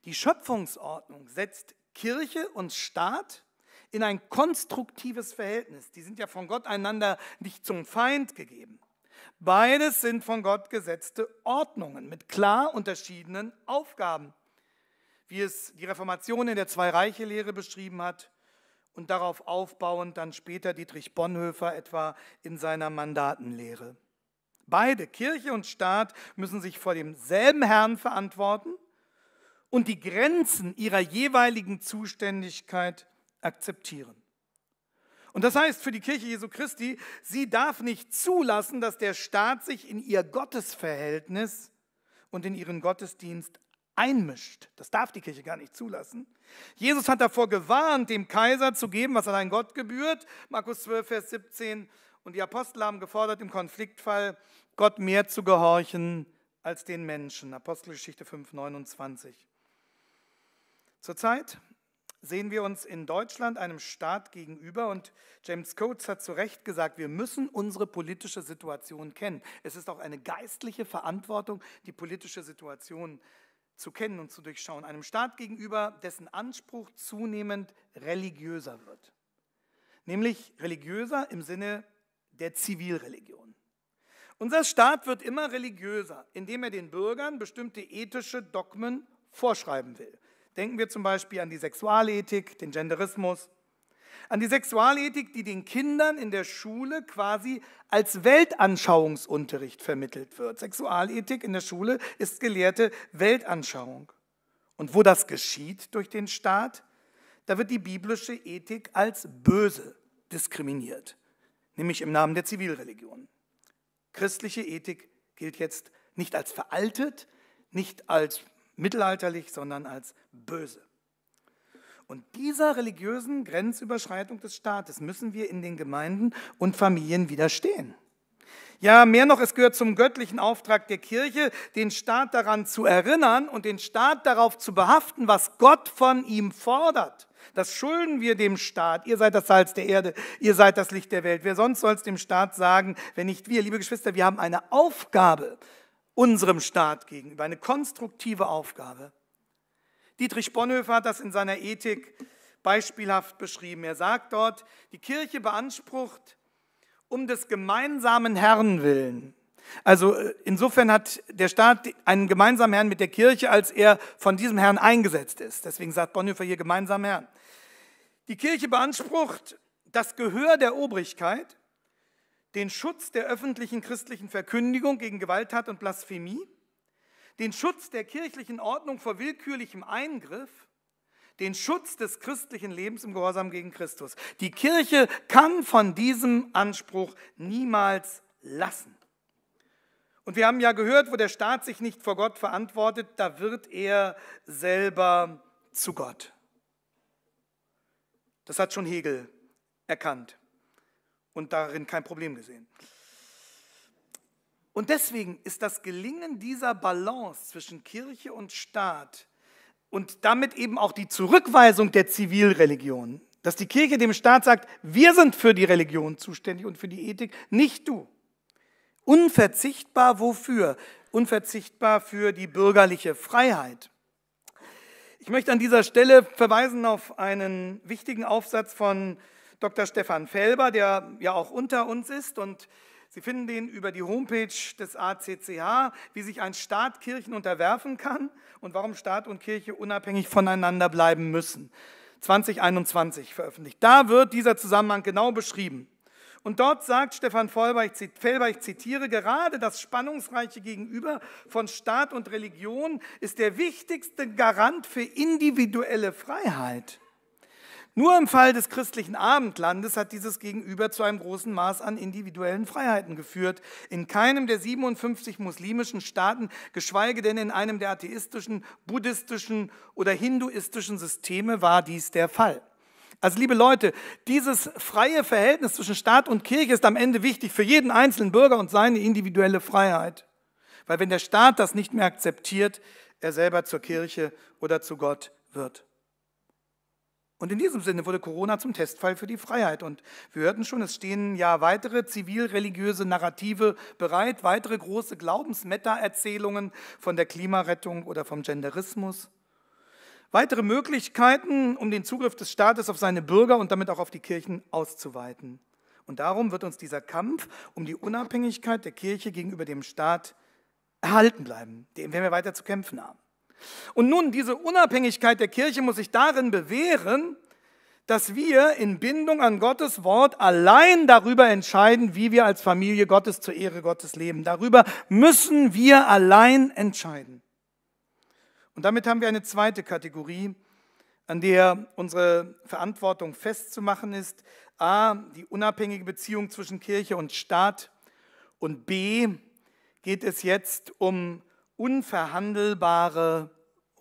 Die Schöpfungsordnung setzt Kirche und Staat in ein konstruktives Verhältnis. Die sind ja von Gott einander nicht zum Feind gegeben. Beides sind von Gott gesetzte Ordnungen mit klar unterschiedenen Aufgaben, wie es die Reformation in der Zwei-Reiche-Lehre beschrieben hat und darauf aufbauend dann später Dietrich Bonhoeffer etwa in seiner Mandatenlehre. Beide, Kirche und Staat, müssen sich vor demselben Herrn verantworten und die Grenzen ihrer jeweiligen Zuständigkeit akzeptieren. Und das heißt für die Kirche Jesu Christi, sie darf nicht zulassen, dass der Staat sich in ihr Gottesverhältnis und in ihren Gottesdienst einmischt. Das darf die Kirche gar nicht zulassen. Jesus hat davor gewarnt, dem Kaiser zu geben, was allein Gott gebührt, Markus zwölf, Vers siebzehn. Und die Apostel haben gefordert, im Konfliktfall Gott mehr zu gehorchen als den Menschen. Apostelgeschichte fünf, neunundzwanzig. Zurzeit sehen wir uns in Deutschland einem Staat gegenüber, und James Coates hat zu Recht gesagt, wir müssen unsere politische Situation kennen. Es ist auch eine geistliche Verantwortung, die politische Situation zu kennen und zu durchschauen. Einem Staat gegenüber, dessen Anspruch zunehmend religiöser wird. Nämlich religiöser im Sinne der Zivilreligion. Unser Staat wird immer religiöser, indem er den Bürgern bestimmte ethische Dogmen vorschreiben will. Denken wir zum Beispiel an die Sexualethik, den Genderismus, an die Sexualethik, die den Kindern in der Schule quasi als Weltanschauungsunterricht vermittelt wird. Sexualethik in der Schule ist gelehrte Weltanschauung. Und wo das geschieht durch den Staat, da wird die biblische Ethik als böse diskriminiert, nämlich im Namen der Zivilreligion. Christliche Ethik gilt jetzt nicht als veraltet, nicht als mittelalterlich, sondern als böse. Und dieser religiösen Grenzüberschreitung des Staates müssen wir in den Gemeinden und Familien widerstehen. Ja, mehr noch, es gehört zum göttlichen Auftrag der Kirche, den Staat daran zu erinnern und den Staat darauf zu behaften, was Gott von ihm fordert. Das schulden wir dem Staat. Ihr seid das Salz der Erde, ihr seid das Licht der Welt. Wer sonst soll es dem Staat sagen, wenn nicht wir? Liebe Geschwister, wir haben eine Aufgabe unserem Staat gegenüber, eine konstruktive Aufgabe. Dietrich Bonhoeffer hat das in seiner Ethik beispielhaft beschrieben. Er sagt dort, die Kirche beansprucht, um des gemeinsamen Herrn willen. Also insofern hat der Staat einen gemeinsamen Herrn mit der Kirche, als er von diesem Herrn eingesetzt ist. Deswegen sagt Bonhoeffer hier gemeinsamen Herrn. Die Kirche beansprucht das Gehör der Obrigkeit, den Schutz der öffentlichen christlichen Verkündigung gegen Gewalttat und Blasphemie, den Schutz der kirchlichen Ordnung vor willkürlichem Eingriff, den Schutz des christlichen Lebens im Gehorsam gegen Christus. Die Kirche kann von diesem Anspruch niemals lassen. Und wir haben ja gehört, wo der Staat sich nicht vor Gott verantwortet, da wird er selber zu Gott. Das hat schon Hegel erkannt und darin kein Problem gesehen. Und deswegen ist das Gelingen dieser Balance zwischen Kirche und Staat und damit eben auch die Zurückweisung der Zivilreligion, dass die Kirche dem Staat sagt, wir sind für die Religion zuständig und für die Ethik, nicht du. Unverzichtbar wofür? Unverzichtbar für die bürgerliche Freiheit. Ich möchte an dieser Stelle verweisen auf einen wichtigen Aufsatz von Doktor Stefan Felber, der ja auch unter uns ist, und Sie finden den über die Homepage des A C C H, wie sich ein Staat Kirchen unterwerfen kann und warum Staat und Kirche unabhängig voneinander bleiben müssen. zwanzig einundzwanzig veröffentlicht. Da wird dieser Zusammenhang genau beschrieben. Und dort sagt Stefan Felber, ich zitiere, gerade das spannungsreiche Gegenüber von Staat und Religion ist der wichtigste Garant für individuelle Freiheit. Nur im Fall des christlichen Abendlandes hat dieses Gegenüber zu einem großen Maß an individuellen Freiheiten geführt. In keinem der siebenundfünfzig muslimischen Staaten, geschweige denn in einem der atheistischen, buddhistischen oder hinduistischen Systeme war dies der Fall. Also liebe Leute, dieses freie Verhältnis zwischen Staat und Kirche ist am Ende wichtig für jeden einzelnen Bürger und seine individuelle Freiheit. Weil wenn der Staat das nicht mehr akzeptiert, er selber zur Kirche oder zu Gott wird. Und in diesem Sinne wurde Corona zum Testfall für die Freiheit. Und wir hörten schon, es stehen ja weitere zivilreligiöse Narrative bereit, weitere große Glaubensmeta-Erzählungen von der Klimarettung oder vom Genderismus. Weitere Möglichkeiten, um den Zugriff des Staates auf seine Bürger und damit auch auf die Kirchen auszuweiten. Und darum wird uns dieser Kampf um die Unabhängigkeit der Kirche gegenüber dem Staat erhalten bleiben, den wir weiter zu kämpfen haben. Und nun, diese Unabhängigkeit der Kirche muss sich darin bewähren, dass wir in Bindung an Gottes Wort allein darüber entscheiden, wie wir als Familie Gottes zur Ehre Gottes leben. Darüber müssen wir allein entscheiden. Und damit haben wir eine zweite Kategorie, an der unsere Verantwortung festzumachen ist. A, die unabhängige Beziehung zwischen Kirche und Staat. Und B, geht es jetzt um unverhandelbare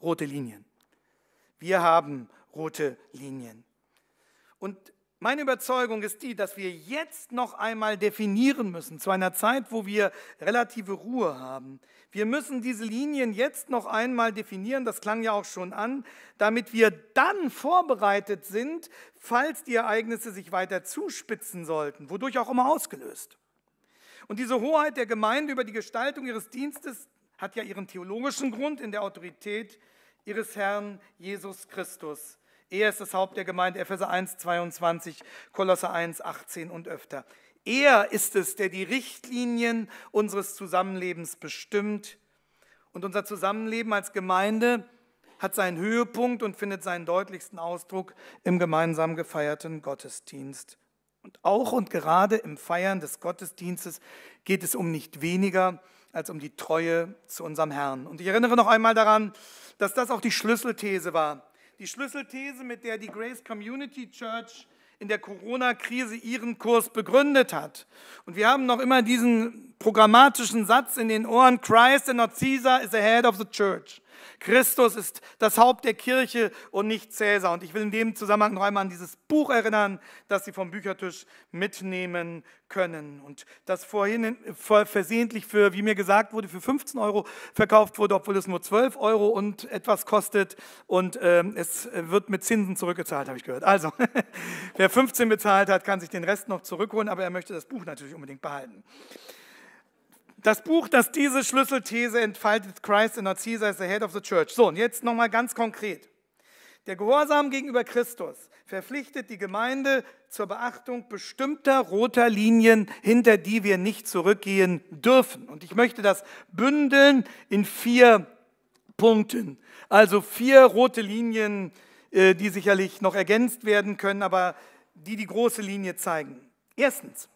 rote Linien. Wir haben rote Linien. Und meine Überzeugung ist die, dass wir jetzt noch einmal definieren müssen, zu einer Zeit, wo wir relative Ruhe haben. Wir müssen diese Linien jetzt noch einmal definieren, das klang ja auch schon an, damit wir dann vorbereitet sind, falls die Ereignisse sich weiter zuspitzen sollten, wodurch auch immer ausgelöst. Und diese Hoheit der Gemeinde über die Gestaltung ihres Dienstes hat ja ihren theologischen Grund in der Autorität ihres Herrn Jesus Christus. Er ist das Haupt der Gemeinde, Epheser eins, zweiundzwanzig, Kolosser eins, achtzehn und öfter. Er ist es, der die Richtlinien unseres Zusammenlebens bestimmt. Und unser Zusammenleben als Gemeinde hat seinen Höhepunkt und findet seinen deutlichsten Ausdruck im gemeinsam gefeierten Gottesdienst. Und auch und gerade im Feiern des Gottesdienstes geht es um nicht weniger als um die Treue zu unserem Herrn. Und ich erinnere noch einmal daran, dass das auch die Schlüsselthese war. Die Schlüsselthese, mit der die Grace Community Church in der Corona-Krise ihren Kurs begründet hat. Und wir haben noch immer diesen programmatischen Satz in den Ohren, Christ and not Caesar is the head of the church. Christus ist das Haupt der Kirche und nicht Cäsar. Und ich will in dem Zusammenhang noch einmal an dieses Buch erinnern, das Sie vom Büchertisch mitnehmen können. Und das vorhin versehentlich für, wie mir gesagt wurde, für fünfzehn Euro verkauft wurde, obwohl es nur zwölf Euro und etwas kostet. Und ähm, es wird mit Zinsen zurückgezahlt, habe ich gehört. Also, wer fünfzehn bezahlt hat, kann sich den Rest noch zurückholen, aber er möchte das Buch natürlich unbedingt behalten. Das Buch, das diese Schlüsselthese entfaltet, Christ and not Caesar is the head of the church. So, und jetzt nochmal ganz konkret. Der Gehorsam gegenüber Christus verpflichtet die Gemeinde zur Beachtung bestimmter roter Linien, hinter die wir nicht zurückgehen dürfen. Und ich möchte das bündeln in vier Punkten. Also vier rote Linien, die sicherlich noch ergänzt werden können, aber die die große Linie zeigen. Erstens.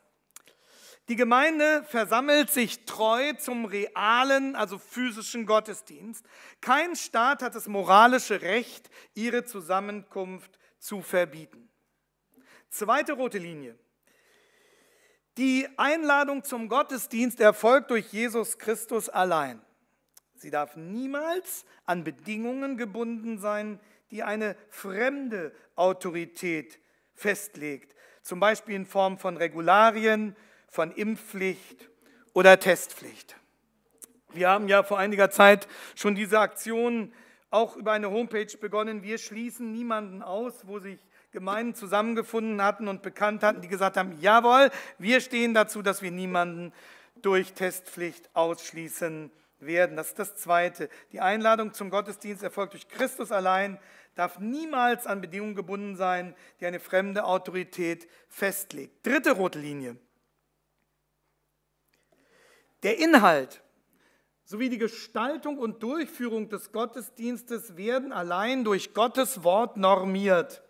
Die Gemeinde versammelt sich treu zum realen, also physischen Gottesdienst. Kein Staat hat das moralische Recht, ihre Zusammenkunft zu verbieten. Zweite rote Linie. Die Einladung zum Gottesdienst erfolgt durch Jesus Christus allein. Sie darf niemals an Bedingungen gebunden sein, die eine fremde Autorität festlegt, zum Beispiel in Form von Regularien, von Impfpflicht oder Testpflicht. Wir haben ja vor einiger Zeit schon diese Aktion auch über eine Homepage begonnen. Wir schließen niemanden aus, wo sich Gemeinden zusammengefunden hatten und bekannt hatten, die gesagt haben, jawohl, wir stehen dazu, dass wir niemanden durch Testpflicht ausschließen werden. Das ist das Zweite. Die Einladung zum Gottesdienst erfolgt durch Christus allein, darf niemals an Bedingungen gebunden sein, die eine fremde Autorität festlegt. Dritte rote Linie. Der Inhalt sowie die Gestaltung und Durchführung des Gottesdienstes werden allein durch Gottes Wort normiert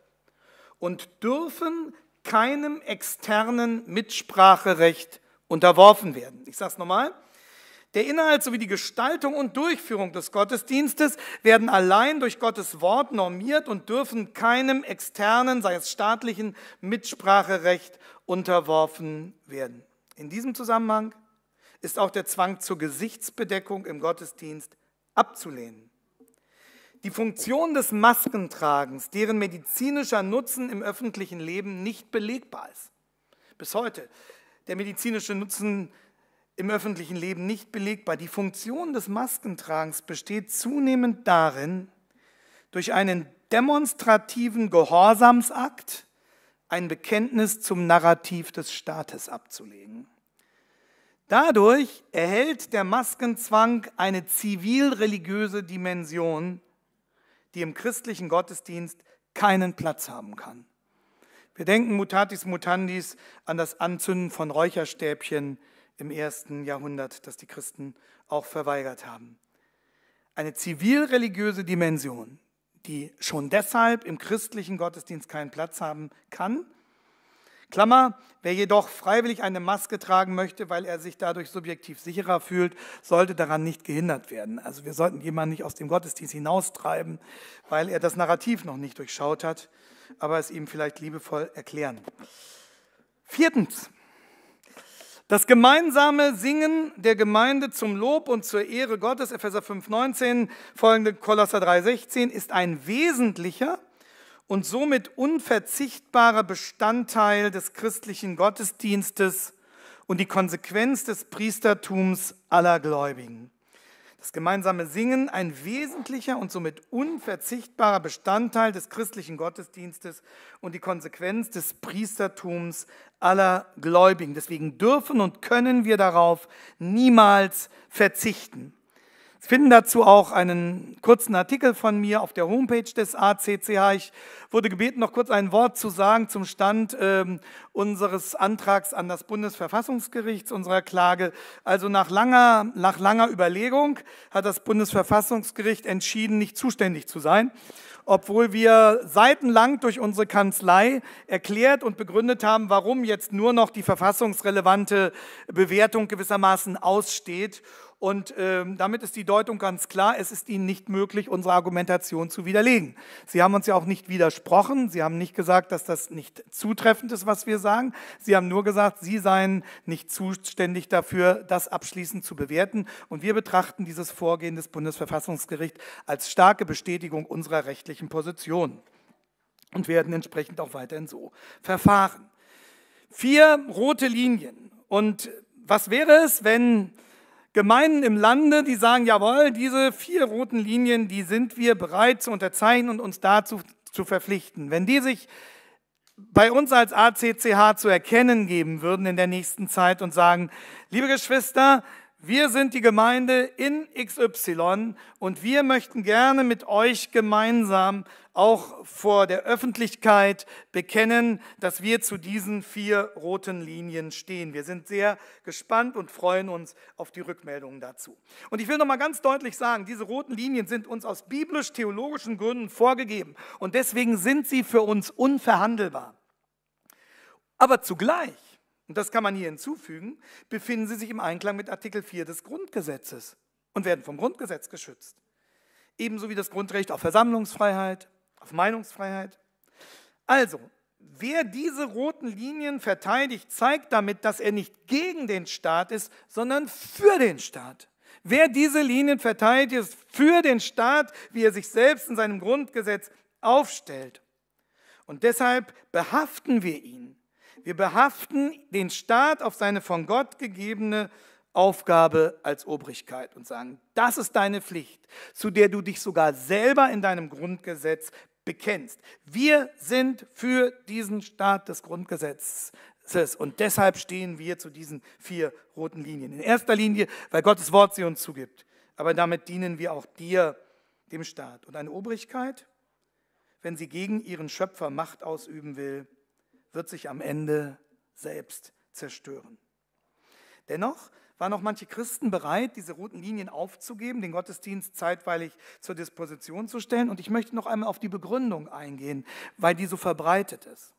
und dürfen keinem externen Mitspracherecht unterworfen werden. Ich sage es nochmal. Der Inhalt sowie die Gestaltung und Durchführung des Gottesdienstes werden allein durch Gottes Wort normiert und dürfen keinem externen, sei es staatlichen, Mitspracherecht unterworfen werden. In diesem Zusammenhang ist auch der Zwang zur Gesichtsbedeckung im Gottesdienst abzulehnen. Die Funktion des Maskentragens, deren medizinischer Nutzen im öffentlichen Leben nicht belegbar ist. Bis heute. Der medizinische Nutzen im öffentlichen Leben nicht belegbar. Die Funktion des Maskentragens besteht zunehmend darin, durch einen demonstrativen Gehorsamsakt ein Bekenntnis zum Narrativ des Staates abzulegen. Dadurch erhält der Maskenzwang eine zivil-religiöse Dimension, die im christlichen Gottesdienst keinen Platz haben kann. Wir denken mutatis mutandis an das Anzünden von Räucherstäbchen im ersten Jahrhundert, das die Christen auch verweigert haben. Eine zivil-religiöse Dimension, die schon deshalb im christlichen Gottesdienst keinen Platz haben kann. Klammer, wer jedoch freiwillig eine Maske tragen möchte, weil er sich dadurch subjektiv sicherer fühlt, sollte daran nicht gehindert werden. Also wir sollten jemanden nicht aus dem Gottesdienst hinaustreiben, weil er das Narrativ noch nicht durchschaut hat, aber es ihm vielleicht liebevoll erklären. Viertens, das gemeinsame Singen der Gemeinde zum Lob und zur Ehre Gottes, Epheser fünf neunzehn, folgende Kolosser drei sechzehn, ist ein wesentlicher und somit unverzichtbarer Bestandteil des christlichen Gottesdienstes und die Konsequenz des Priestertums aller Gläubigen. Das gemeinsame Singen, ein wesentlicher und somit unverzichtbarer Bestandteil des christlichen Gottesdienstes und die Konsequenz des Priestertums aller Gläubigen. Deswegen dürfen und können wir darauf niemals verzichten. Sie finden dazu auch einen kurzen Artikel von mir auf der Homepage des A C C H. Ich wurde gebeten, noch kurz ein Wort zu sagen zum Stand ähm, unseres Antrags an das Bundesverfassungsgericht, unserer Klage. Also nach langer, nach langer Überlegung hat das Bundesverfassungsgericht entschieden, nicht zuständig zu sein, obwohl wir seitenlang durch unsere Kanzlei erklärt und begründet haben, warum jetzt nur noch die verfassungsrelevante Bewertung gewissermaßen aussteht. Und ähm, damit ist die Deutung ganz klar, es ist Ihnen nicht möglich, unsere Argumentation zu widerlegen. Sie haben uns ja auch nicht widersprochen, Sie haben nicht gesagt, dass das nicht zutreffend ist, was wir sagen. Sie haben nur gesagt, Sie seien nicht zuständig dafür, das abschließend zu bewerten. Und wir betrachten dieses Vorgehen des Bundesverfassungsgerichts als starke Bestätigung unserer rechtlichen Position und werden entsprechend auch weiterhin so verfahren. Vier rote Linien. Und was wäre es, wenn Gemeinden im Lande, die sagen, jawohl, diese vier roten Linien, die sind wir bereit zu unterzeichnen und uns dazu zu verpflichten. Wenn die sich bei uns als A C C H zu erkennen geben würden in der nächsten Zeit und sagen, liebe Geschwister, wir sind die Gemeinde in X Y und wir möchten gerne mit euch gemeinsam auch vor der Öffentlichkeit bekennen, dass wir zu diesen vier roten Linien stehen. Wir sind sehr gespannt und freuen uns auf die Rückmeldungen dazu. Und ich will noch mal ganz deutlich sagen, diese roten Linien sind uns aus biblisch-theologischen Gründen vorgegeben und deswegen sind sie für uns unverhandelbar. Aber zugleich, und das kann man hier hinzufügen, befinden sie sich im Einklang mit Artikel vier des Grundgesetzes und werden vom Grundgesetz geschützt. Ebenso wie das Grundrecht auf Versammlungsfreiheit, auf Meinungsfreiheit. Also, wer diese roten Linien verteidigt, zeigt damit, dass er nicht gegen den Staat ist, sondern für den Staat. Wer diese Linien verteidigt, ist für den Staat, wie er sich selbst in seinem Grundgesetz aufstellt. Und deshalb behaften wir ihn. Wir behaften den Staat auf seine von Gott gegebene Aufgabe als Obrigkeit und sagen, das ist deine Pflicht, zu der du dich sogar selber in deinem Grundgesetz bekennst. Wir sind für diesen Staat des Grundgesetzes und deshalb stehen wir zu diesen vier roten Linien. In erster Linie, weil Gottes Wort sie uns zugibt, aber damit dienen wir auch dir, dem Staat. Und eine Obrigkeit, wenn sie gegen ihren Schöpfer Macht ausüben will, wird sich am Ende selbst zerstören. Dennoch waren auch manche Christen bereit, diese roten Linien aufzugeben, den Gottesdienst zeitweilig zur Disposition zu stellen. Und ich möchte noch einmal auf die Begründung eingehen, weil die so verbreitet ist.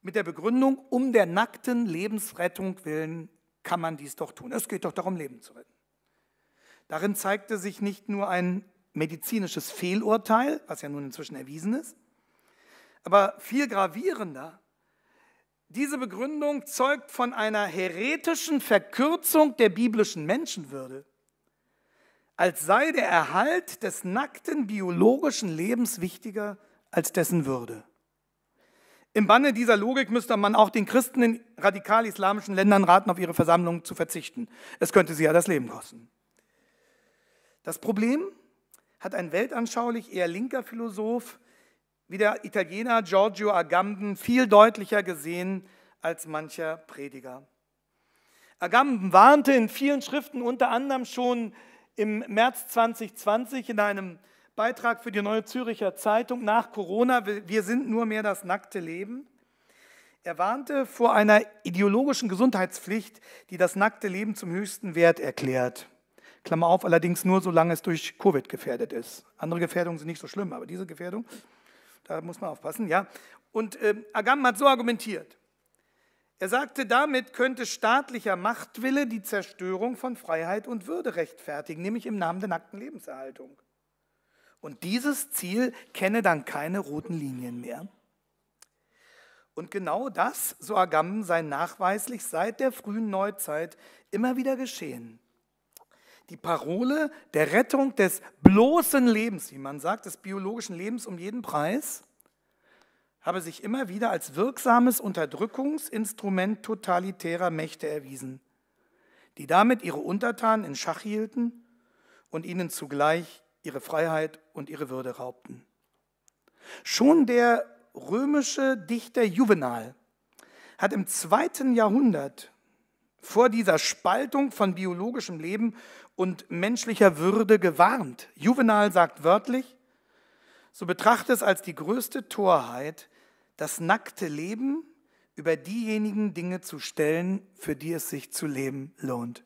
Mit der Begründung, um der nackten Lebensrettung willen kann man dies doch tun. Es geht doch darum, Leben zu retten. Darin zeigte sich nicht nur ein medizinisches Fehlurteil, was ja nun inzwischen erwiesen ist, aber viel gravierender, diese Begründung zeugt von einer häretischen Verkürzung der biblischen Menschenwürde, als sei der Erhalt des nackten biologischen Lebens wichtiger als dessen Würde. Im Banne dieser Logik müsste man auch den Christen in radikal-islamischen Ländern raten, auf ihre Versammlungen zu verzichten. Es könnte sie ja das Leben kosten. Das Problem hat ein weltanschaulich eher linker Philosoph wie der Italiener Giorgio Agamben viel deutlicher gesehen als mancher Prediger. Agamben warnte in vielen Schriften, unter anderem schon im März zweitausendzwanzig in einem Beitrag für die Neue Zürcher Zeitung nach Corona, wir sind nur mehr das nackte Leben. Er warnte vor einer ideologischen Gesundheitspflicht, die das nackte Leben zum höchsten Wert erklärt. Klammer auf, allerdings nur, solange es durch Covid gefährdet ist. Andere Gefährdungen sind nicht so schlimm, aber diese Gefährdung, da muss man aufpassen, ja. Und äh, Agamben hat so argumentiert. Er sagte, damit könnte staatlicher Machtwille die Zerstörung von Freiheit und Würde rechtfertigen, nämlich im Namen der nackten Lebenserhaltung. Und dieses Ziel kenne dann keine roten Linien mehr. Und genau das, so Agamben, sei nachweislich seit der frühen Neuzeit immer wieder geschehen. Die Parole der Rettung des bloßen Lebens, wie man sagt, des biologischen Lebens um jeden Preis, habe sich immer wieder als wirksames Unterdrückungsinstrument totalitärer Mächte erwiesen, die damit ihre Untertanen in Schach hielten und ihnen zugleich ihre Freiheit und ihre Würde raubten. Schon der römische Dichter Juvenal hat im zweiten Jahrhundert vor dieser Spaltung von biologischem Leben und menschlicher Würde gewarnt. Juvenal sagt wörtlich, so betrachte es als die größte Torheit, das nackte Leben über diejenigen Dinge zu stellen, für die es sich zu leben lohnt.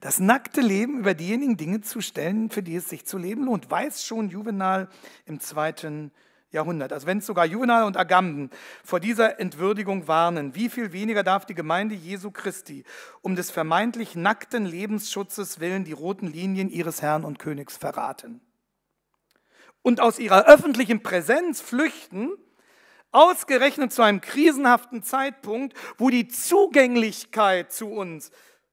Das nackte Leben über diejenigen Dinge zu stellen, für die es sich zu leben lohnt, weiß schon Juvenal im zweiten Jahrhundert. Also wenn sogar Juvenal und Agamben vor dieser Entwürdigung warnen, wie viel weniger darf die Gemeinde Jesu Christi um des vermeintlich nackten Lebensschutzes willen die roten Linien ihres Herrn und Königs verraten und aus ihrer öffentlichen Präsenz flüchten, ausgerechnet zu einem krisenhaften Zeitpunkt, wo die Zugänglichkeit zu uns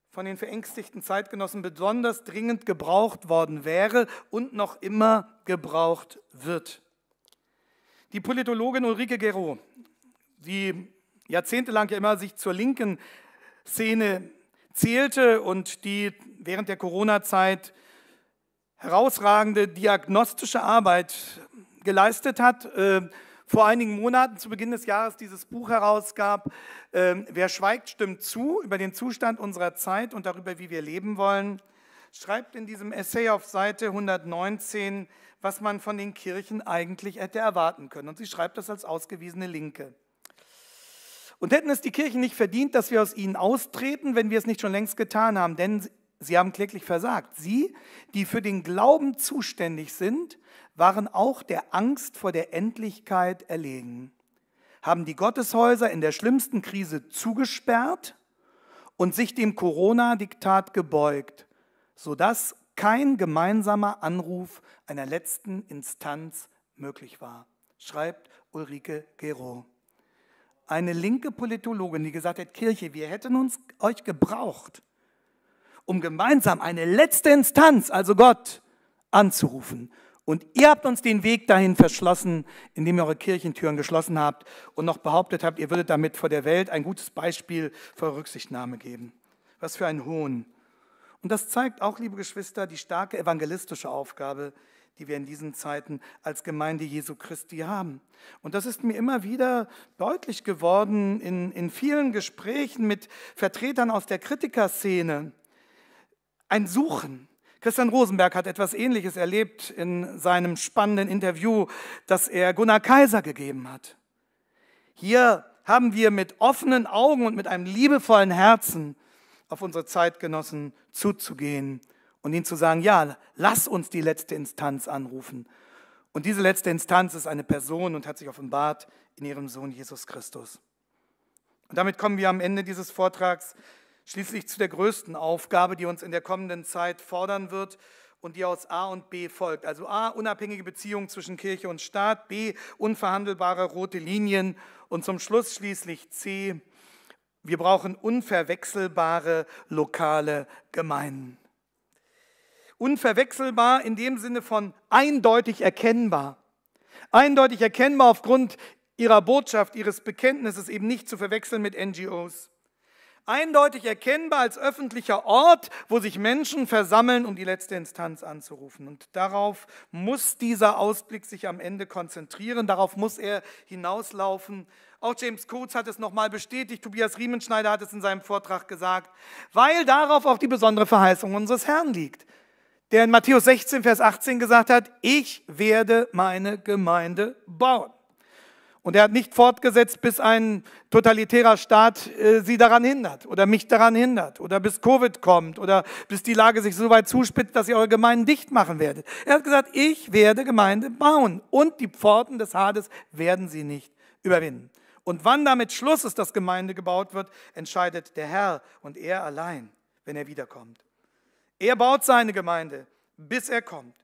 von den verängstigten Zeitgenossen besonders dringend gebraucht worden wäre und noch immer gebraucht wird. Die Politologin Ulrike Guerot, die jahrzehntelang ja immer sich zur linken Szene zählte und die während der Corona-Zeit herausragende diagnostische Arbeit geleistet hat, äh, vor einigen Monaten zu Beginn des Jahres dieses Buch herausgab, äh, Wer schweigt, stimmt zu, über den Zustand unserer Zeit und darüber, wie wir leben wollen, schreibt in diesem Essay auf Seite hundertneunzehn, was man von den Kirchen eigentlich hätte erwarten können. Und sie schreibt das als ausgewiesene Linke. Und hätten es die Kirchen nicht verdient, dass wir aus ihnen austreten, wenn wir es nicht schon längst getan haben, denn sie haben kläglich versagt. Sie, die für den Glauben zuständig sind, waren auch der Angst vor der Endlichkeit erlegen, haben die Gotteshäuser in der schlimmsten Krise zugesperrt und sich dem Corona-Diktat gebeugt, sodass kein gemeinsamer Anruf einer letzten Instanz möglich war, schreibt Ulrike Guerot. Eine linke Politologin, die gesagt hat, Kirche, wir hätten uns euch gebraucht, um gemeinsam eine letzte Instanz, also Gott, anzurufen. Und ihr habt uns den Weg dahin verschlossen, indem ihr eure Kirchentüren geschlossen habt und noch behauptet habt, ihr würdet damit vor der Welt ein gutes Beispiel für Rücksichtnahme geben. Was für ein Hohn. Und das zeigt auch, liebe Geschwister, die starke evangelistische Aufgabe, die wir in diesen Zeiten als Gemeinde Jesu Christi haben. Und das ist mir immer wieder deutlich geworden in, in vielen Gesprächen mit Vertretern aus der Kritikerszene. Ein Suchen. Christian Rosenberg hat etwas Ähnliches erlebt in seinem spannenden Interview, das er Gunnar Kaiser gegeben hat. Hier haben wir mit offenen Augen und mit einem liebevollen Herzen auf unsere Zeitgenossen zuzugehen und ihnen zu sagen, ja, lass uns die letzte Instanz anrufen. Und diese letzte Instanz ist eine Person und hat sich offenbart in ihrem Sohn Jesus Christus. Und damit kommen wir am Ende dieses Vortrags schließlich zu der größten Aufgabe, die uns in der kommenden Zeit fordern wird und die aus A und B folgt. Also A, unabhängige Beziehungen zwischen Kirche und Staat, B, unverhandelbare rote Linien und zum Schluss schließlich C, wir brauchen unverwechselbare lokale Gemeinden. Unverwechselbar in dem Sinne von eindeutig erkennbar. Eindeutig erkennbar aufgrund ihrer Botschaft, ihres Bekenntnisses, eben nicht zu verwechseln mit N G Os. Eindeutig erkennbar als öffentlicher Ort, wo sich Menschen versammeln, um die letzte Instanz anzurufen. Und darauf muss dieser Ausblick sich am Ende konzentrieren, darauf muss er hinauslaufen. Auch James Coates hat es nochmal bestätigt, Tobias Riemenschneider hat es in seinem Vortrag gesagt, weil darauf auch die besondere Verheißung unseres Herrn liegt, der in Matthäus sechzehn, Vers achtzehn gesagt hat, ich werde meine Gemeinde bauen. Und er hat nicht fortgesetzt, bis ein totalitärer Staat äh, sie daran hindert oder mich daran hindert oder bis Covid kommt oder bis die Lage sich so weit zuspitzt, dass ihr eure Gemeinden dicht machen werdet. Er hat gesagt, ich werde Gemeinde bauen und die Pforten des Hades werden sie nicht überwinden. Und wann damit Schluss ist, dass Gemeinde gebaut wird, entscheidet der Herr und er allein, wenn er wiederkommt. Er baut seine Gemeinde, bis er kommt,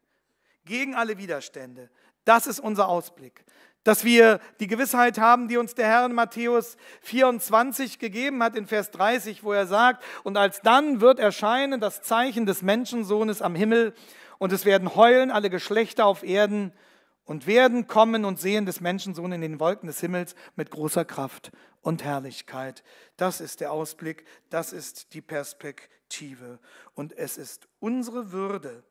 gegen alle Widerstände. Das ist unser Ausblick. Dass wir die Gewissheit haben, die uns der Herr in Matthäus vierundzwanzig gegeben hat, in Vers dreißig, wo er sagt, und alsdann wird erscheinen das Zeichen des Menschensohnes am Himmel, und es werden heulen alle Geschlechter auf Erden, und werden kommen und sehen des Menschensohnes in den Wolken des Himmels mit großer Kraft und Herrlichkeit. Das ist der Ausblick, das ist die Perspektive. Und es ist unsere Würde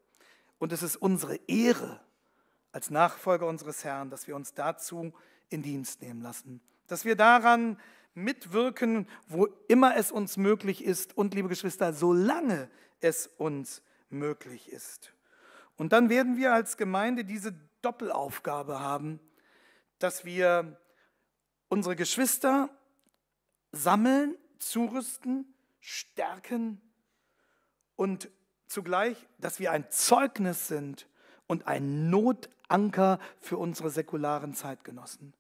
und es ist unsere Ehre, als Nachfolger unseres Herrn, dass wir uns dazu in Dienst nehmen lassen. Dass wir daran mitwirken, wo immer es uns möglich ist. Und, liebe Geschwister, solange es uns möglich ist. Und dann werden wir als Gemeinde diese Doppelaufgabe haben, dass wir unsere Geschwister sammeln, zurüsten, stärken und zugleich, dass wir ein Zeugnis sind und ein Notangebot Anker für unsere säkularen Zeitgenossen.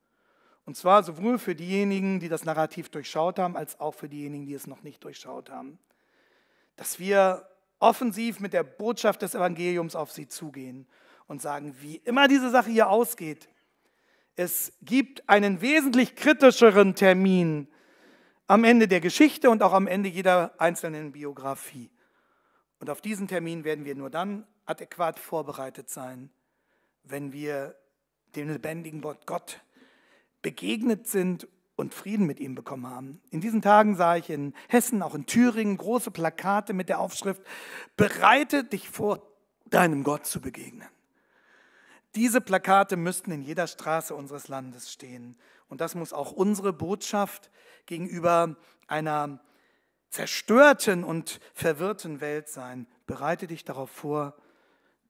Und zwar sowohl für diejenigen, die das Narrativ durchschaut haben, als auch für diejenigen, die es noch nicht durchschaut haben. Dass wir offensiv mit der Botschaft des Evangeliums auf sie zugehen und sagen, wie immer diese Sache hier ausgeht, es gibt einen wesentlich kritischeren Termin am Ende der Geschichte und auch am Ende jeder einzelnen Biografie. Und auf diesen Termin werden wir nur dann adäquat vorbereitet sein, wenn wir dem lebendigen Wort Gott begegnet sind und Frieden mit ihm bekommen haben. In diesen Tagen sah ich in Hessen, auch in Thüringen, große Plakate mit der Aufschrift: Bereite dich vor, deinem Gott zu begegnen. Diese Plakate müssten in jeder Straße unseres Landes stehen. Und das muss auch unsere Botschaft gegenüber einer zerstörten und verwirrten Welt sein. Bereite dich darauf vor,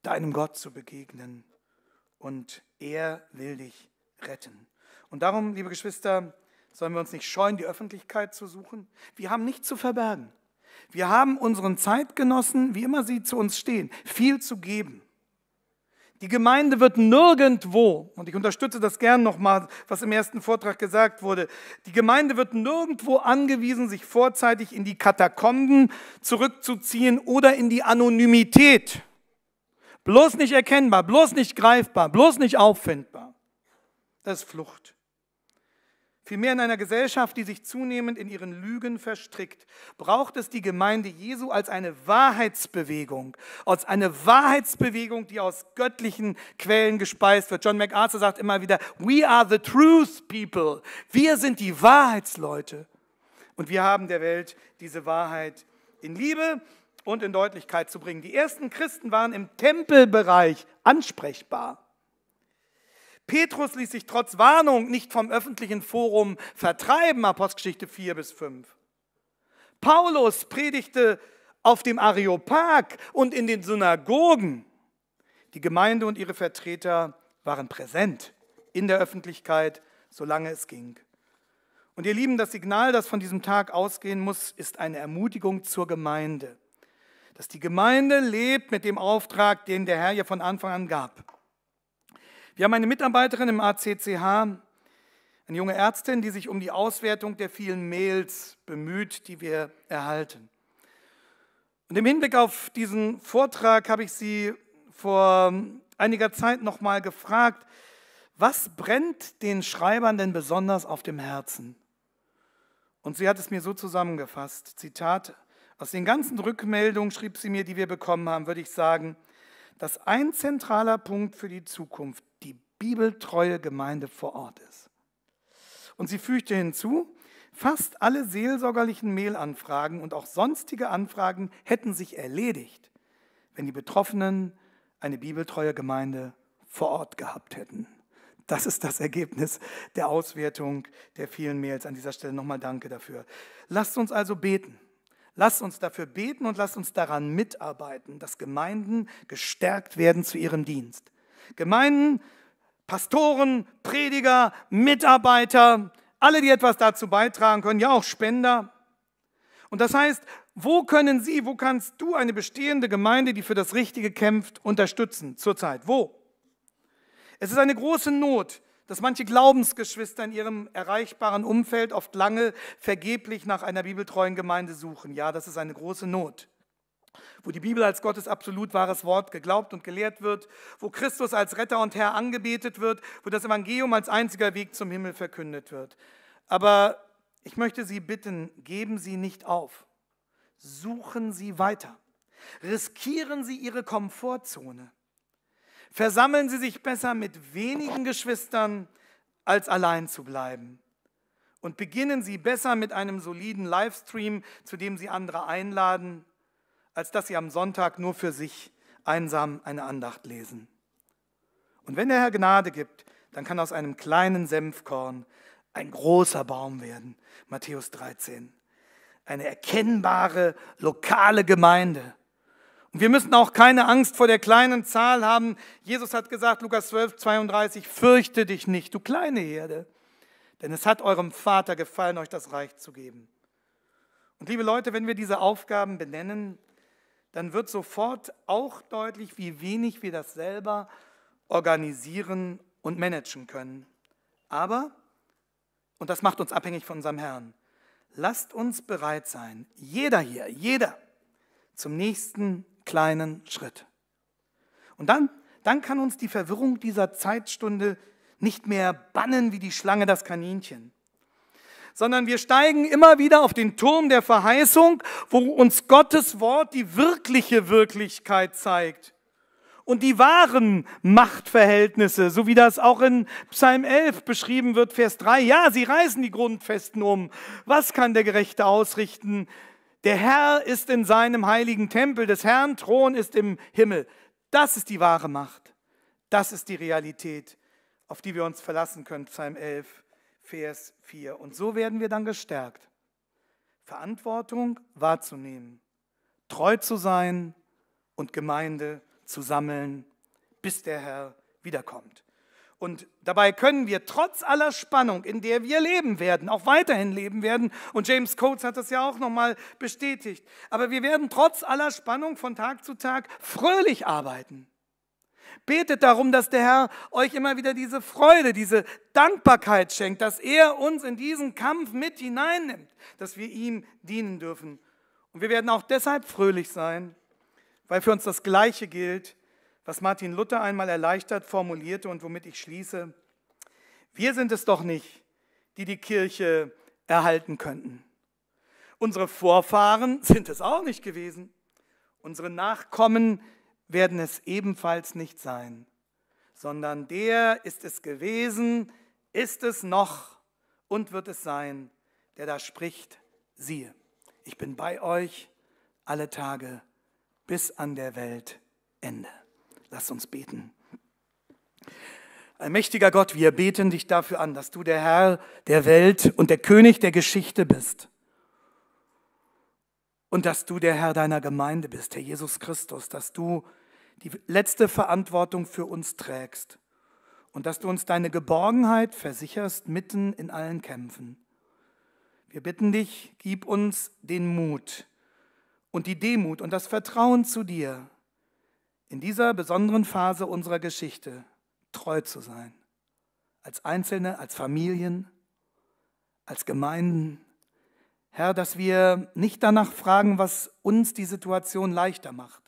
deinem Gott zu begegnen. Und er will dich retten. Und darum, liebe Geschwister, sollen wir uns nicht scheuen, die Öffentlichkeit zu suchen. Wir haben nichts zu verbergen. Wir haben unseren Zeitgenossen, wie immer sie zu uns stehen, viel zu geben. Die Gemeinde wird nirgendwo, und ich unterstütze das gern nochmal, was im ersten Vortrag gesagt wurde, die Gemeinde wird nirgendwo angewiesen, sich vorzeitig in die Katakomben zurückzuziehen oder in die Anonymität. Bloß nicht erkennbar, bloß nicht greifbar, bloß nicht auffindbar. Das ist Flucht. Vielmehr in einer Gesellschaft, die sich zunehmend in ihren Lügen verstrickt, braucht es die Gemeinde Jesu als eine Wahrheitsbewegung, als eine Wahrheitsbewegung, die aus göttlichen Quellen gespeist wird. John MacArthur sagt immer wieder, we are the truth people, wir sind die Wahrheitsleute. Und wir haben der Welt diese Wahrheit in Liebe und in Deutlichkeit zu bringen. Die ersten Christen waren im Tempelbereich ansprechbar. Petrus ließ sich trotz Warnung nicht vom öffentlichen Forum vertreiben, Apostelgeschichte vier bis fünf. Paulus predigte auf dem Areopag und in den Synagogen. Die Gemeinde und ihre Vertreter waren präsent in der Öffentlichkeit, solange es ging. Und ihr Lieben, das Signal, das von diesem Tag ausgehen muss, ist eine Ermutigung zur Gemeinde. Dass die Gemeinde lebt mit dem Auftrag, den der Herr ja von Anfang an gab. Wir haben eine Mitarbeiterin im A C C H, eine junge Ärztin, die sich um die Auswertung der vielen Mails bemüht, die wir erhalten. Und im Hinblick auf diesen Vortrag habe ich sie vor einiger Zeit noch mal gefragt, was brennt den Schreibern denn besonders auf dem Herzen? Und sie hat es mir so zusammengefasst, Zitat, aus den ganzen Rückmeldungen, schrieb sie mir, die wir bekommen haben, würde ich sagen, dass ein zentraler Punkt für die Zukunft die bibeltreue Gemeinde vor Ort ist. Und sie fügte hinzu, fast alle seelsorgerlichen Mailanfragen und auch sonstige Anfragen hätten sich erledigt, wenn die Betroffenen eine bibeltreue Gemeinde vor Ort gehabt hätten. Das ist das Ergebnis der Auswertung der vielen Mails. An dieser Stelle nochmal danke dafür. Lasst uns also beten. Lasst uns dafür beten und lasst uns daran mitarbeiten, dass Gemeinden gestärkt werden zu ihrem Dienst. Gemeinden, Pastoren, Prediger, Mitarbeiter, alle, die etwas dazu beitragen können, ja auch Spender. Und das heißt, wo können Sie, wo kannst du eine bestehende Gemeinde, die für das Richtige kämpft, unterstützen zurzeit? Wo? Es ist eine große Not, dass manche Glaubensgeschwister in ihrem erreichbaren Umfeld oft lange vergeblich nach einer bibeltreuen Gemeinde suchen. Ja, das ist eine große Not. Wo die Bibel als Gottes absolut wahres Wort geglaubt und gelehrt wird, wo Christus als Retter und Herr angebetet wird, wo das Evangelium als einziger Weg zum Himmel verkündet wird. Aber ich möchte Sie bitten, geben Sie nicht auf. Suchen Sie weiter. Riskieren Sie Ihre Komfortzone. Versammeln Sie sich besser mit wenigen Geschwistern, als allein zu bleiben. Und beginnen Sie besser mit einem soliden Livestream, zu dem Sie andere einladen, als dass Sie am Sonntag nur für sich einsam eine Andacht lesen. Und wenn der Herr Gnade gibt, dann kann aus einem kleinen Senfkorn ein großer Baum werden. Matthäus dreizehn. Eine erkennbare, lokale Gemeinde. Und wir müssen auch keine Angst vor der kleinen Zahl haben. Jesus hat gesagt, Lukas zwölf, zweiunddreißig, fürchte dich nicht, du kleine Herde, denn es hat eurem Vater gefallen, euch das Reich zu geben. Und liebe Leute, wenn wir diese Aufgaben benennen, dann wird sofort auch deutlich, wie wenig wir das selber organisieren und managen können. Aber, und das macht uns abhängig von unserem Herrn, lasst uns bereit sein, jeder hier, jeder, zum nächsten kleinen Schritt. Und dann, dann kann uns die Verwirrung dieser Zeitstunde nicht mehr bannen wie die Schlange das Kaninchen, sondern wir steigen immer wieder auf den Turm der Verheißung, wo uns Gottes Wort die wirkliche Wirklichkeit zeigt und die wahren Machtverhältnisse, so wie das auch in Psalm elf beschrieben wird, Vers drei. Ja, sie reißen die Grundfesten um. Was kann der Gerechte ausrichten? Der Herr ist in seinem heiligen Tempel, des Herrn Thron ist im Himmel. Das ist die wahre Macht. Das ist die Realität, auf die wir uns verlassen können, Psalm elf, Vers vier. Und so werden wir dann gestärkt, Verantwortung wahrzunehmen, treu zu sein und Gemeinde zu sammeln, bis der Herr wiederkommt. Und dabei können wir trotz aller Spannung, in der wir leben werden, auch weiterhin leben werden, und James Coates hat das ja auch nochmal bestätigt, aber wir werden trotz aller Spannung von Tag zu Tag fröhlich arbeiten. Betet darum, dass der Herr euch immer wieder diese Freude, diese Dankbarkeit schenkt, dass er uns in diesen Kampf mit hineinnimmt, dass wir ihm dienen dürfen. Und wir werden auch deshalb fröhlich sein, weil für uns das Gleiche gilt, was Martin Luther einmal erleichtert formulierte und womit ich schließe. Wir sind es doch nicht, die die Kirche erhalten könnten. Unsere Vorfahren sind es auch nicht gewesen. Unsere Nachkommen werden es ebenfalls nicht sein, sondern der ist es gewesen, ist es noch und wird es sein, der da spricht, siehe, ich bin bei euch alle Tage bis an der Welt Ende. Lasst uns beten. Allmächtiger Gott, wir beten dich dafür an, dass du der Herr der Welt und der König der Geschichte bist. Und dass du der Herr deiner Gemeinde bist, Herr Jesus Christus, dass du die letzte Verantwortung für uns trägst und dass du uns deine Geborgenheit versicherst mitten in allen Kämpfen. Wir bitten dich, gib uns den Mut und die Demut und das Vertrauen zu dir, in dieser besonderen Phase unserer Geschichte treu zu sein, als Einzelne, als Familien, als Gemeinden. Herr, dass wir nicht danach fragen, was uns die Situation leichter macht,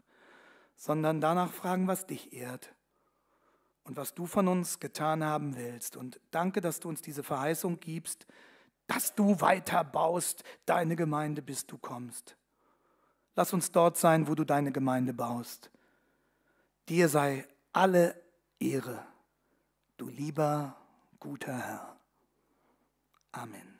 sondern danach fragen, was dich ehrt und was du von uns getan haben willst. Und danke, dass du uns diese Verheißung gibst, dass du weiter baust, deine Gemeinde, bis du kommst. Lass uns dort sein, wo du deine Gemeinde baust. Dir sei alle Ehre, du lieber, guter Herr. Amen.